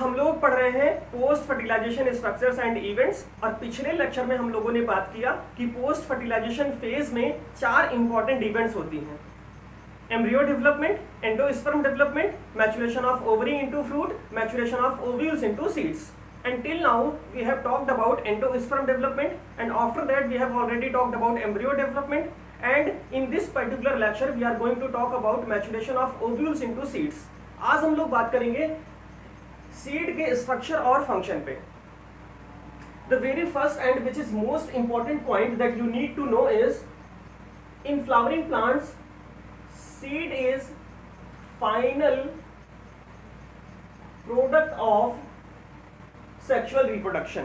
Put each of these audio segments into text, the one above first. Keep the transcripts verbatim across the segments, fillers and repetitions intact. हम लोग पढ़ रहे हैं post fertilization structures and events, और पिछले लेक्चर में हम लोगों ने बात किया कि पोस्ट फर्टिलाइजेशन फेज में चार इंपॉर्टेंट इवेंट्स होती हैं: embryo development, endosperm development, maturation of ovary into fruit, maturation of ovules into seeds. And till now we have talked about endosperm development, and after that we have already talked about embryo development, and in this particular lecture we are going to talk about maturation of ovules into seeds. आज हम लोग बात करेंगे seed के structure और function पे. The very first and which is most important point that you need to know is in flowering plants seed is final product of sexual reproduction.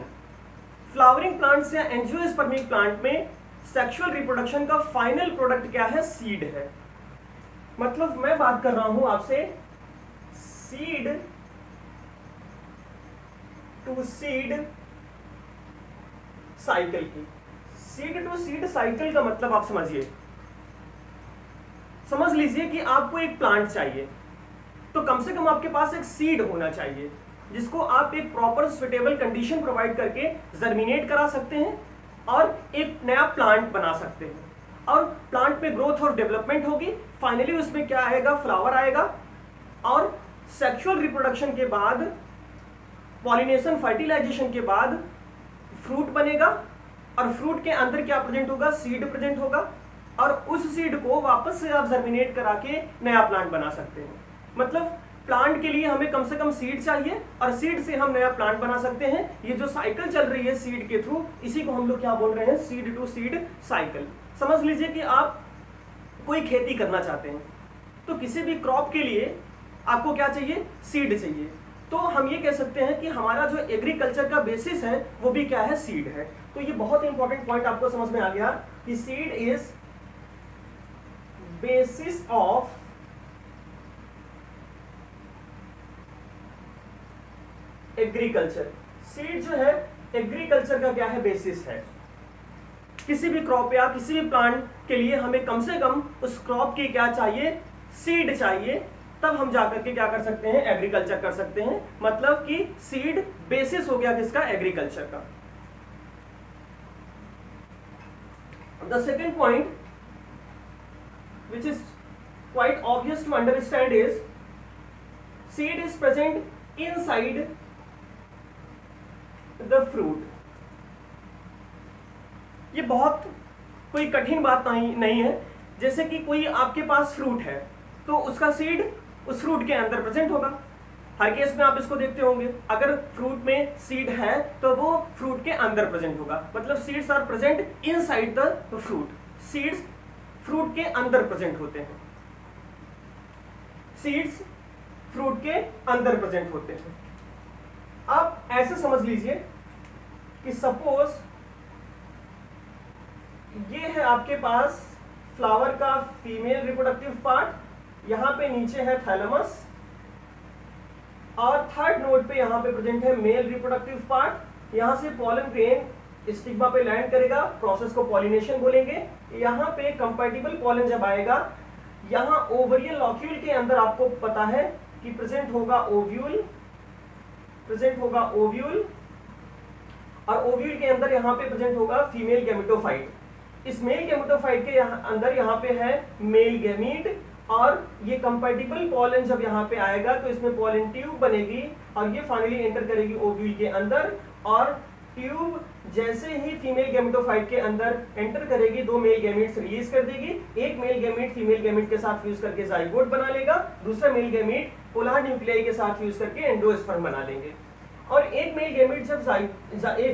Flowering plants या angiospermic plant में sexual reproduction का final product क्या है? Seed है. मतलब मैं बात कर रहा हूं आपसे सीड टू सीड साइकिल की. सीड टू सीड साइकिल का मतलब आप समझिए, समझ लीजिए कि आपको एक प्लांट चाहिए तो कम से कम आपके पास एक सीड होना चाहिए जिसको आप एक प्रॉपर सुटेबल कंडीशन प्रोवाइड करके जर्मिनेट करा सकते हैं और एक नया प्लांट बना सकते हैं, और प्लांट में ग्रोथ और डेवलपमेंट होगी. फाइनली उसमें क्या आएगा? फ्लावर आएगा, और सेक्सुअल रिप्रोडक्शन के बाद पॉलिनेशन फर्टिलाइजेशन के बाद फ्रूट बनेगा, और फ्रूट के अंदर क्या प्रेजेंट होगा? सीड प्रेजेंट होगा, और उस सीड को वापस से आप जर्मिनेट करा के नया प्लांट बना सकते हैं. मतलब प्लांट के लिए हमें कम से कम सीड चाहिए, और सीड से हम नया प्लांट बना सकते हैं. ये जो साइकिल चल रही है सीड के थ्रू, इसी को हम लोग क्या बोल रहे हैं? Seed to seed cycle. समझ लीजिए कि आप कोई खेती करना चाहते हैं तो किसी भी क्रॉप के लिए आपको क्या चाहिए? सीड चाहिए. तो हम ये कह सकते हैं कि हमारा जो एग्रीकल्चर का बेसिस है वो भी क्या है? सीड है. तो ये बहुत इंपॉर्टेंट पॉइंट आपको समझ में आ गया कि seed is basis of agriculture. Seed जो है एग्रीकल्चर का क्या है? बेसिस है. किसी भी क्रॉप या किसी भी प्लांट के लिए हमें कम से कम उस क्रॉप की क्या चाहिए? सीड चाहिए, तब हम जाकर के क्या कर सकते हैं? एग्रीकल्चर कर सकते हैं. मतलब कि सीड बेसिस हो गया किसका? एग्रीकल्चर का. The second point which is quite obvious to understand is seed is present inside the fruit. ये बहुत कोई कठिन बात नहीं नहीं है. जैसे कि कोई आपके पास फ्रूट है तो उसका सीड उस फ्रूट के अंदर प्रेजेंट होगा. हर केस में आप इसको देखते होंगे, अगर फ्रूट में सीड है तो वो फ्रूट के अंदर प्रेजेंट होगा. मतलब seeds are present inside the fruit. Seeds fruit के अंदर प्रेजेंट होते हैं. सीड्स फ्रूट के अंदर प्रेजेंट होते हैं. आप ऐसे समझ लीजिए कि सपोज ये है आपके पास फ्लावर का फीमेल रिप्रोडक्टिव पार्ट, यहां पे नीचे है थैलेमस, और थर्ड नोड पे यहां पे प्रेजेंट है मेल रिप्रोडक्टिव पार्ट. यहां से पॉलन ग्रेन स्टिग्मा पे लैंड करेगा, प्रोसेस को पॉलिनेशन बोलेंगे. यहां पे कंपैटिबल पॉलन जब आएगा, यहां ओवरियल लॉक्यूल के अंदर आपको पता है कि प्रेजेंट होगा ओव्यूल, प्रेजेंट होगा ओव्यूल, और ओव्यूल के अंदर यहाँ पे प्रेजेंट होगा फीमेल गैमेटोफाइट. इस मेल गैमेटोफाइट के यहाँ अंदर यहाँ पे है मेल गैमीट, और ये कंपैटिबल पॉलन जब यहाँ पे आएगा तो इसमें पॉलन ट्यूब बनेगी, और ये फाइनली एंटर करेगी ओव्यूल के अंदर, और ट्यूब जैसे ही फीमेल गैमेटोफाइट के अंदर एंटर करेगी दो मेल गैमीट्स रिलीज कर देगी. एक मेल गैमीट फीमेल गैमीट के साथ फ्यूज करके जाइगोट बना लेगा, दूसरा मेल गैमीट पोलर न्यूक्लियाई के साथ फ्यूज करके एंडोस्पर्म बना लेंगे, और एक मेल गैमीट जब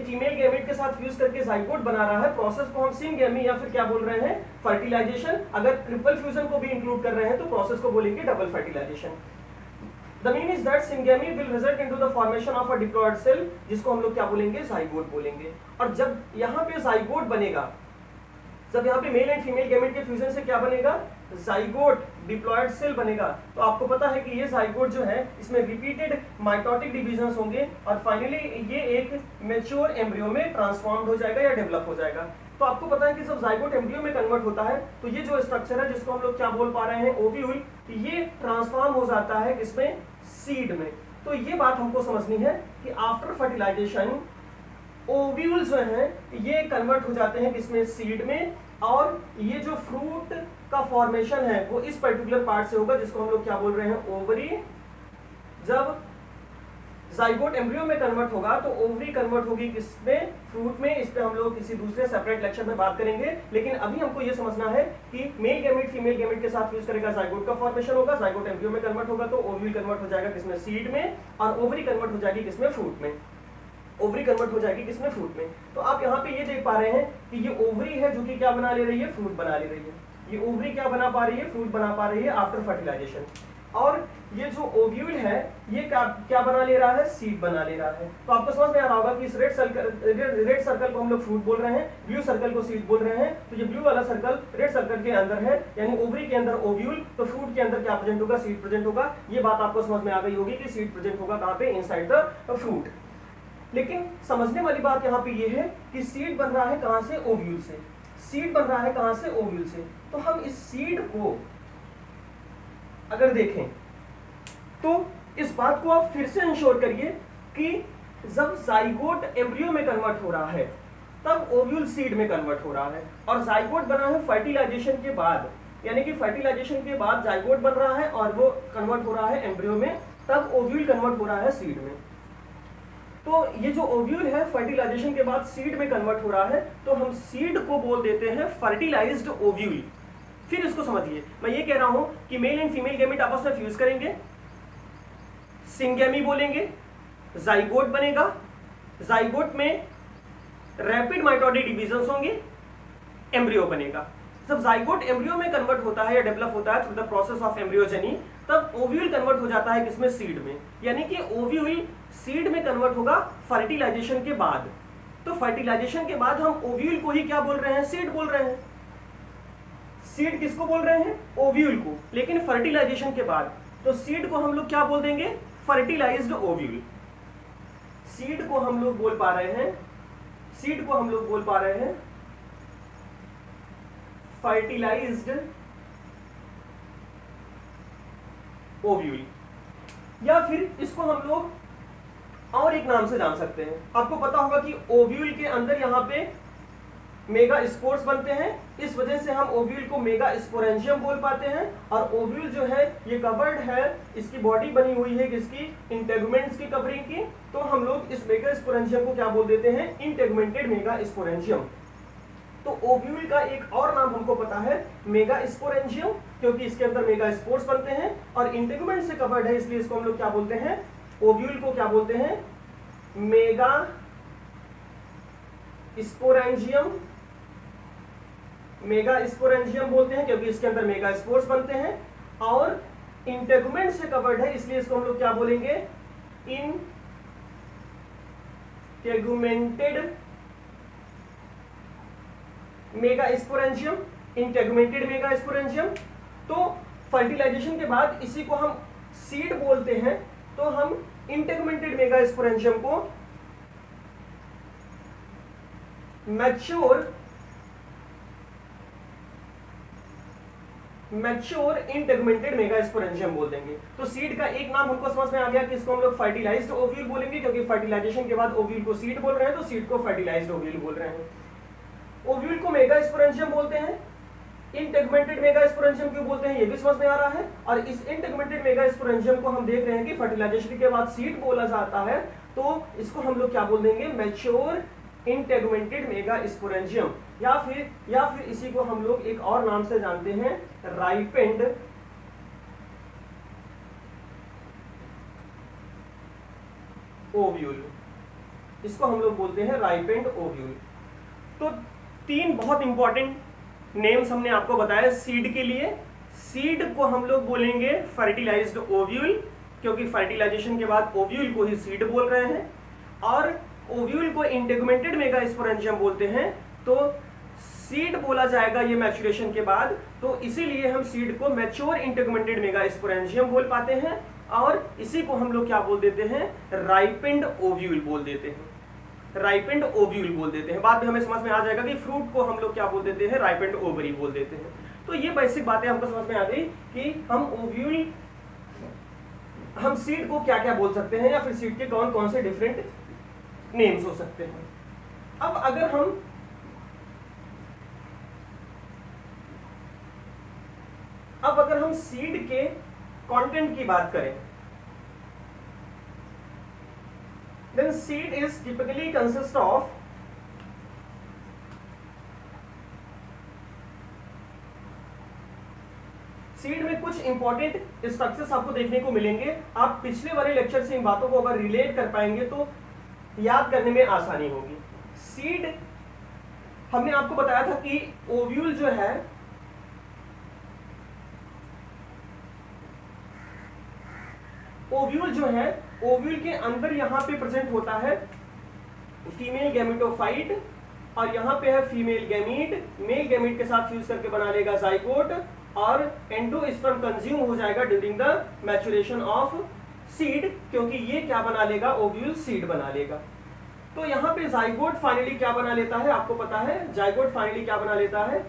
फीमेल गैमीट के साथ फ्यूज करके जाइगोट बना रहा है, प्रोसेस को हम सिंगैमी या फिर क्या बोल रहे हैं? फर्टिलाइजेशन. अगर ट्रिपल फ्यूजन को भी इंक्लूड कर रहे हैं तो प्रोसेस को बोलेंगे double fertilization. The mean is that syngamy will result into the formation of a diploid cell, जिसको हम लोग क्या बोलेंगे? zygote बोलेंगे. और जब यहाँ पे zygote बनेगा, जब यहाँ पे मेल एंड फीमेल गैमेट के फ्यूजन से क्या बनेगा? zygote diploid cell बनेगा. तो आपको पता है कि ये zygote जो है इसमें रिपीटेड माइटोटिक डिविजन्स होंगे, और फाइनली ये एक मेच्योर एम्ब्रियो में ट्रांसफॉर्म्ड हो जाएगा या डेवलप हो जाएगा. तो आपको पता है कि जब जाइगोट एम्ब्रियो में कन्वर्ट होता है तो ये जो स्ट्रक्चर है जिसको हम लोग क्या बोल पा रहे हैं? ओव्यूल, ये ट्रांसफॉर्म हो जाता है किसमें? सीड में. तो ये बात हमको समझनी है कि आफ्टर फर्टिलाइजेशन ओव्यूल्स जो है ये कन्वर्ट हो जाते हैं किसमें, सीड में, और ये जो फ्रूट का फॉर्मेशन है वो इस पर्टिकुलर पार्ट से होगा जिसको हम लोग क्या बोल रहे हैं, ओवरी। जब जाइगोट एम्ब्रियो में कन्वर्ट होगा तो ओवरी कन्वर्ट होगी किसमें, फ्रूट में। इस पे हम लोग किसी दूसरे सेपरेट लेक्चर में बात करेंगे, लेकिन अभी हमको ये समझना है कि मेल गैमेट फीमेल गैमेट के साथ फ्यूज करेगा, जाइगोट का फॉर्मेशन होगा, जाइगोट एम्ब्रियो में कन्वर्ट होगा तो ओवरी कन्वर्ट हो जाएगा किसमें, सीड में, और ओवरी कन्वर्ट हो जाएगी किसमें, फ्रूट में। ओवरी कन्वर्ट हो जाएगी किसमें, फ्रूट में। तो आप यहाँ पे ये देख पा रहे हैं कि ये ओवरी है जो कि क्या बना ले रही है, फ्रूट बना ले रही है। ये ओवरी क्या बना पा रही है, फ्रूट बना पा रही है आफ्टर फर्टिलाइजेशन। और ये जो ओव्यूल है ये क्या, क्या बना ले रहा है, सीड बना ले रहा है। तो आपको समझ में आ रहा होगा कि इस रेड सर्कल रेड सर्कल को हम लोग फ्रूट बोल रहे हैं, ब्लू सर्कल को सीड बोल रहे हैं। तो ये ब्लू वाला सर्कल रेड सर्कल के अंदर है, यानी ओवरी के अंदर ओव्यूल, तो फ्रूट के अंदर क्या प्रेजेंट होगा, सीड प्रेजेंट होगा। ये बात आपको समझ में आ गई होगी कि सीड प्रेजेंट होगा कहाँ पे, इनसाइड द फ्रूट। लेकिन समझने वाली बात यहाँ पे ये है कि सीड बन रहा है कहाँ से, ओव्यूल से। सीड बन रहा है कहाँ से, ओव्यूल से। तो हम इस सीड को अगर देखें तो इस बात को आप फिर से इंश्योर करिए कि जब जाइगोट एम्ब्रियो में कन्वर्ट हो रहा है तब ओव्यूल सीड में कन्वर्ट हो रहा है, और जाइगोट बना है फर्टिलाइजेशन के बाद, यानी कि फर्टिलाइजेशन के बाद जाइगोट बन रहा है और वो कन्वर्ट हो रहा है एम्ब्रियो में, तब ओव्यूल कन्वर्ट हो रहा है सीड में। तो ये जो ओव्यूल है फर्टिलाइजेशन के बाद सीड में कन्वर्ट हो रहा है, तो हम सीड को बोल देते हैं फर्टिलाइज्ड ओव्यूल। फिर इसको समझिए, मैं ये कह रहा हूं कि मेल एंड फीमेल गैमेट आपस में फ्यूज करेंगे, सिंगेमी बोलेंगे, जाइगोट बनेगा, जाइगोट में रैपिड माइटोटिक डिविजन्स होंगे, एम्ब्रियो बनेगा। जब जाइगोट एम्ब्रियो में कन्वर्ट होता है या डेवलप होता है through the process of embryogeny, तब ओव्यूल कन्वर्ट हो जाता है किसमें, सीड में। यानी कि ओव्यूल सीड में कन्वर्ट होगा फर्टिलाइजेशन के बाद। तो फर्टिलाइजेशन के बाद हम ओव्यूल को ही क्या बोल रहे हैं, सीड बोल रहे हैं। सीड किसको बोल रहे हैं, ओव्यूल को, लेकिन फर्टिलाइजेशन के बाद। तो सीड को हम लोग क्या बोल देंगे, फर्टिलाइज्ड ओव्यूल। सीड को हम लोग बोल पा रहे हैं सीड को हम लोग बोल पा रहे हैं फर्टिलाइज्ड ओव्यूल, या फिर इसको हम लोग और एक नाम से जान सकते हैं। आपको पता होगा कि ओव्यूल के अंदर यहाँ पे मेगास्पोर्स बनते हैं, इस वजह से हम ओव्यूल को मेगास्पोरेंजियम बोल पाते हैं। और ओव्यूल जो है ये कवर्ड है, इसकी बॉडी बनी हुई है किसकी, इंटेगमेंट्स की कवरिंग की, तो हम लोग इस मेगास्पोरेंजियम को क्या बोल देते हैं, इंटेगमेंटेड मेगास्पोरेंजियम। तो ओव्यूल का एक और नाम हमको पता है मेगास्पोरेंजियम, क्योंकि इसके अंदर मेगास्पोर्स बनते हैं और इंटेगुमेंट से कवर्ड है, इसलिए इसको हम लोग क्या बोलते हैं, ओव्यूल को क्या बोलते हैं, मेगास्पोरेंजियम मेगास्पोरेंजियम बोलते हैं, क्योंकि इसके अंदर मेगास्पोर्स बनते हैं और इंटेगुमेंट से कवर्ड है, इसलिए इसको हम लोग क्या बोलेंगे, इंटेगुमेंटेड मेगास्पोरेंजियम, इंटेगमेंटेड मेगास्पोरेंजियम। तो फर्टिलाइजेशन के बाद इसी को हम सीड बोलते हैं, तो हम इंटेगमेंटेड मेगास्पोरेंजियम को मैच्योर मैच्योर इंटेगमेंटेड मेगास्पोरेंजियम बोल देंगे। तो सीड का एक नाम हमको समझ में आ गया कि इसको हम लोग फर्टिलाइज्ड ओव्यूल बोलेंगे, क्योंकि फर्टिलाइजेशन के बाद ओव्यूल को सीड बोल रहे हैं, तो सीड को फर्टिलाइज्ड ओव्यूल बोल रहे हैं। ओव्यूल को मेगास्पोरेंजियम बोलते हैं, इंटेगमेंटेड मेगास्पोरेंजियम क्यों बोलते हैं ये भी समझ में आ रहा है। और इस इंटेगमेंटेड मेगास्पोरेंजियम को हम देख रहे हैं कि फर्टिलाइजेशन के बाद सीड बोला जाता है, तो इसको हम लोग क्या बोल देंगे, मैच्योर इंटेगमेंटेड मेगास्पोरेंजियम, या फिर या फिर इसी को हम लोग एक और नाम से जानते हैं, राइपेंड ओव्यूल। इसको हम लोग बोलते हैं राइपेंड ओव्यूल। तो तीन बहुत इंपॉर्टेंट नेम्स हमने आपको बताया सीड के लिए। सीड को हम लोग बोलेंगे फर्टिलाइज्ड ओव्यूल, क्योंकि फर्टिलाइजेशन के बाद ओव्यूल को ही सीड बोल रहे हैं, और ओव्यूल को इंटेगमेंटेड मेगास्पोरेंजियम बोलते हैं, तो सीड बोला जाएगा ये मैच्योरेशन के बाद। तो इसीलिए हम सीड को मैच्योर इंटेगमेंटेड मेगास्पोरेंजियम बोल पाते हैं, और इसी को हम लोग क्या बोल देते हैं, राइपेंड ओव्यूल बोल देते हैं राइपेंड ओव्यूल बोल देते हैं। बाद में हमें समझ में आ जाएगा कि फ्रूट को हम लोग क्या बोल देते हैं, राइपेंड ओवरी बोल देते हैं। तो ये बेसिक बातें हमको समझ में आ गई कि हम ओव्यूल हम सीड को क्या क्या बोल सकते हैं या फिर सीड के कौन कौन से डिफरेंट नेम्स हो सकते हैं। अब अगर हम अब अगर हम सीड के कंटेंट की बात करें, then seed is typically consist of seed में कुछ इंपॉर्टेंट स्ट्रक्चर्स आपको देखने को मिलेंगे। आप पिछले वाले लेक्चर से इन बातों को अगर रिलेट कर पाएंगे तो याद करने में आसानी होगी। सीड हमने आपको बताया था कि ओव्यूल जो है ओव्यूल जो है ओव्यूल के अंदर यहाँ पे प्रेजेंट होता है फीमेल गैमेटोफाइट और यहाँ पे है फीमेल गैमीट। मेल गैमीट के साथ फ्यूज करके बना लेगा जाइगोट और एंडोस्पर्म कंज्यूम हो जाएगा during the maturation of seed, क्योंकि ये क्या बना लेगा, ओव्यूल सीड बना लेगा। तो यहाँ पे जाइगोट फाइनली क्या बना लेता है, आपको पता है जाइगोट फाइनली क्या बना लेता है,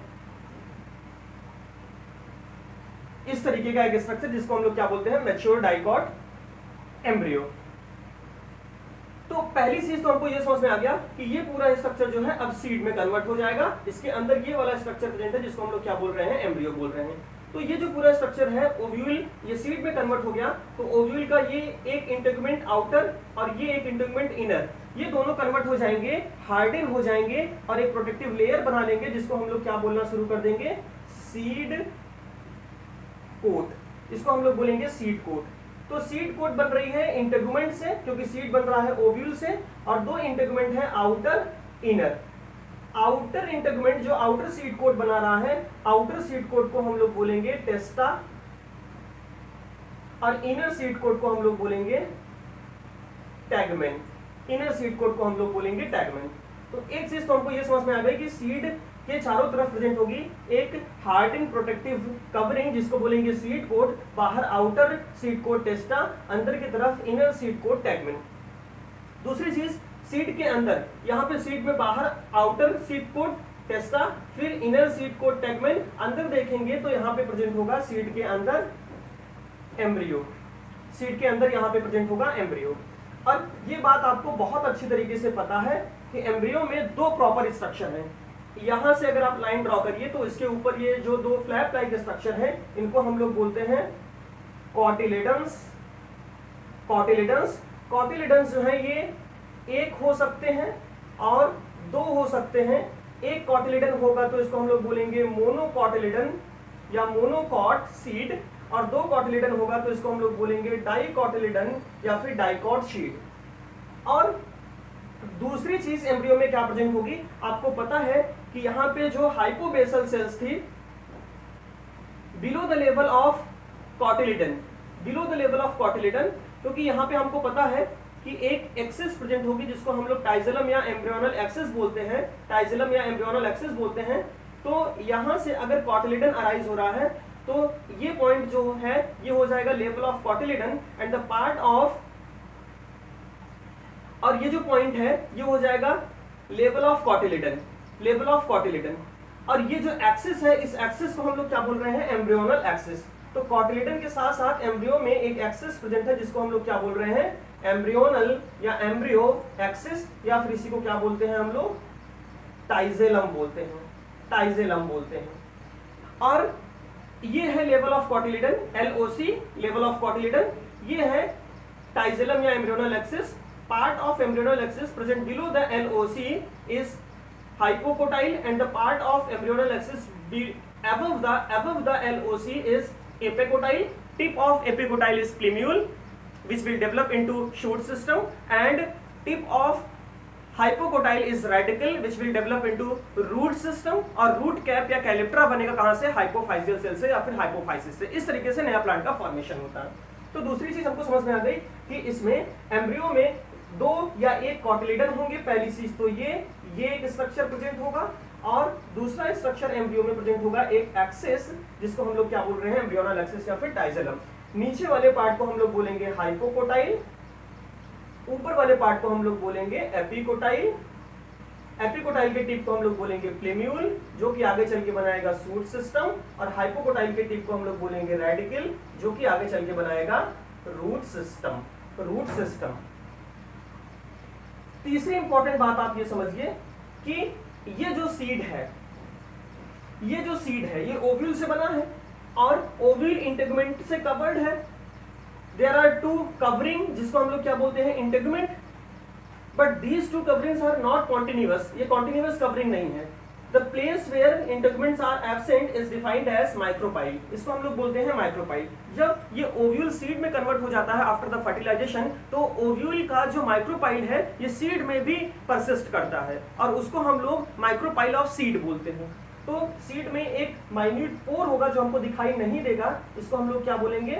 इस तरीके का एक स्ट्रक्चर जिसको हम लोग क्या बोलते हैं, मैच्योर डाइगोट एम्ब्रियो। तो पहली चीज तो हमको ये समझ में आ गया कि ये पूरा स्ट्रक्चर जो है अब सीड में कन्वर्ट हो जाएगा। इसके अंदर ये वाला स्ट्रक्चर प्रेजेंट है जिसको हम लोग क्या बोल रहे हैं, एम्ब्रियो बोल रहे हैं। तो ये जो पूरा स्ट्रक्चर है ओव्यूल, ये सीड में कन्वर्ट हो गया। तो ओव्यूल का ये एक इंटेगमेंट आउटर और ये एक इंटेगमेंट इनर, ये दोनों कन्वर्ट हो जाएंगे, हार्डन हो जाएंगे और एक प्रोटेक्टिव लेयर बना लेंगे जिसको हम लोग क्या बोलना शुरू कर देंगे, सीड कोट। इसको हम लोग बोलेंगे सीड कोट। तो सीड कोट बन रही है इंटेगमेंट से, क्योंकि सीड बन रहा है ओव्यूल से, और दो इंटेगमेंट है आउटर इनर। आउटर इंटेगमेंट जो आउटर सीड कोट बना रहा है, आउटर सीड कोट को हम लोग बोलेंगे टेस्टा और इनर सीड कोट को हम लोग बोलेंगे टेगमेन। इनर सीड कोट को हम लोग बोलेंगे टेगमेन। तो एक चीज तो हमको ये समझ में आ गई कि सीड के चारों तरफ प्रेजेंट होगी एक हार्डन प्रोटेक्टिव कवरिंग जिसको बोलेंगे सीड कोट, बाहर आउटर सीड कोट टेस्टा, अंदर की तरफ इनर सीड कोट टेगमेन। दूसरी चीज सीड के अंदर, यहाँ पे सीड में बाहर आउटर सीड कोट टेस्टा, फिर इनर सीड कोट टेगमेन, अंदर देखेंगे तो यहाँ पे प्रेजेंट होगा सीड के अंदर एम्ब्रियो। सीड के अंदर यहाँ पे प्रेजेंट होगा एम्ब्रियो। और ये बात आपको बहुत अच्छी तरीके से पता है कि एम्ब्रियो में दो प्रॉपर स्ट्रक्चर है। यहाँ से अगर आप लाइन ड्रॉ करिए तो इसके ऊपर ये जो दो फ्लैप लाइक स्ट्रक्चर है इनको हम लोग बोलते हैं कॉटिलेडन्स। कॉटिलेडन्स कॉटिलेडन्स जो है ये एक हो सकते हैं और दो हो सकते हैं। एक कॉटिलेडन होगा तो इसको हम लोग बोलेंगे मोनोकॉटिलेडन या मोनोकॉट सीड, और दो कॉटिलेडन होगा तो इसको हम लोग बोलेंगे डाइकॉटिलेडन या फिर डाइकॉट सीड। और दूसरी चीज एम्ब्रियो में क्या प्रेजेंट होगी, आपको पता है कि यहाँ पे जो हाइपोबेसल सेल्स थी below the level of cotyledon, below the level of cotyledon, क्योंकि यहाँ पे हमको पता है कि एक एक्सेस प्रेजेंट होगी जिसको हम लोग टाइजेलम या एम्ब्रियोनल एक्सेस बोलते हैं, टाइजेलम या एम्ब्रियोनल एक्सेस बोलते हैं। तो यहाँ से अगर कॉटिलेडन अराइज हो रहा है तो ये पॉइंट जो है ये हो जाएगा level of cotyledon and the part of, और ये जो पॉइंट है ये हो जाएगा level of cotyledon, level of cotyledon. और ये जो एक्सिस है इस एक्सिस को हम लोग क्या बोल रहे हैं, एम्ब्रियोनल एक्सिस। तो कॉटिलेडन के साथ साथ एम्ब्रियो में एक एक्सिस प्रेजेंट है जिसको हम लोग क्या बोल रहे हैं, एम्ब्रियोनल या एम्ब्रियो एक्सिस, या फिर इसी को क्या बोलते हैं हम लोग, टाइजेलम बोलते हैं, टाइजेलम बोलते हैं। और ये है level of cotyledon, L O C level of cotyledon. ये है टाइजेलम या embryonal axis. part of embryonal axis present below the L O C is hypocotyl and the part of embryonal axis be above the above the L O C is apicotyl. Tip of apicotyl is plumule which will develop into shoot system, and tip of hypocotyl is radicle which will develop into root system, और root cap या calyptra बनेगा कहाँ से, hypophyseal cell से या फिर hypophysis से। इस तरीके से नया plant का formation होता है। तो दूसरी चीज हमको समझ में आ गई कि इसमें embryo में दो या एक कॉटिलेडन होंगे। पहली चीज तो ये ये एक स्ट्रक्चर प्रेजेंट होगा और दूसरा स्ट्रक्चर एम्ब्रियो में प्रेजेंट होगा एक एक्सिस जिसको हम लोग क्या बोल रहे हैं, एम्ब्रियोनल एक्सिस या फिर टाइजेलम। नीचे वाले पार्ट को हम लोग बोलेंगे हाइपोकोटाइल, ऊपर वाले पार्ट को हम लोग बोलेंगे एपिकोटाइल। एपिकोटाइल के टिप को हम लोग बोलेंगे प्लेम्यूल जो कि आगे चल के बनाएगा सूट सिस्टम, और हाइपोकोटाइल के टिप को हम लोग बोलेंगे रेडिकल जो कि आगे चल के बनाएगा रूट सिस्टम, रूट सिस्टम। तीसरी इंपॉर्टेंट बात आप ये समझिए कि ये जो सीड है, ये जो सीड है ये ओव्यूल से बना है और ओव्यूल इंटेगमेंट से कवर्ड है। देयर आर टू कवरिंग जिसको हम लोग क्या बोलते हैं, integument, but these two coverings are not continuous, ये कॉन्टिन्यूअस कवरिंग नहीं है। The place where integuments are absent is defined as micropyle. इसको हम लोग बोलते हैं micropyle. जब ये ovule seed में convert हो जाता है after the fertilization, तो ovule का जो micropyle है ये seed में भी persist करता है और उसको हम लोग micropyle of seed बोलते हैं। तो seed में एक minute pore होगा जो हमको दिखाई नहीं देगा, इसको हम लोग क्या बोलेंगे,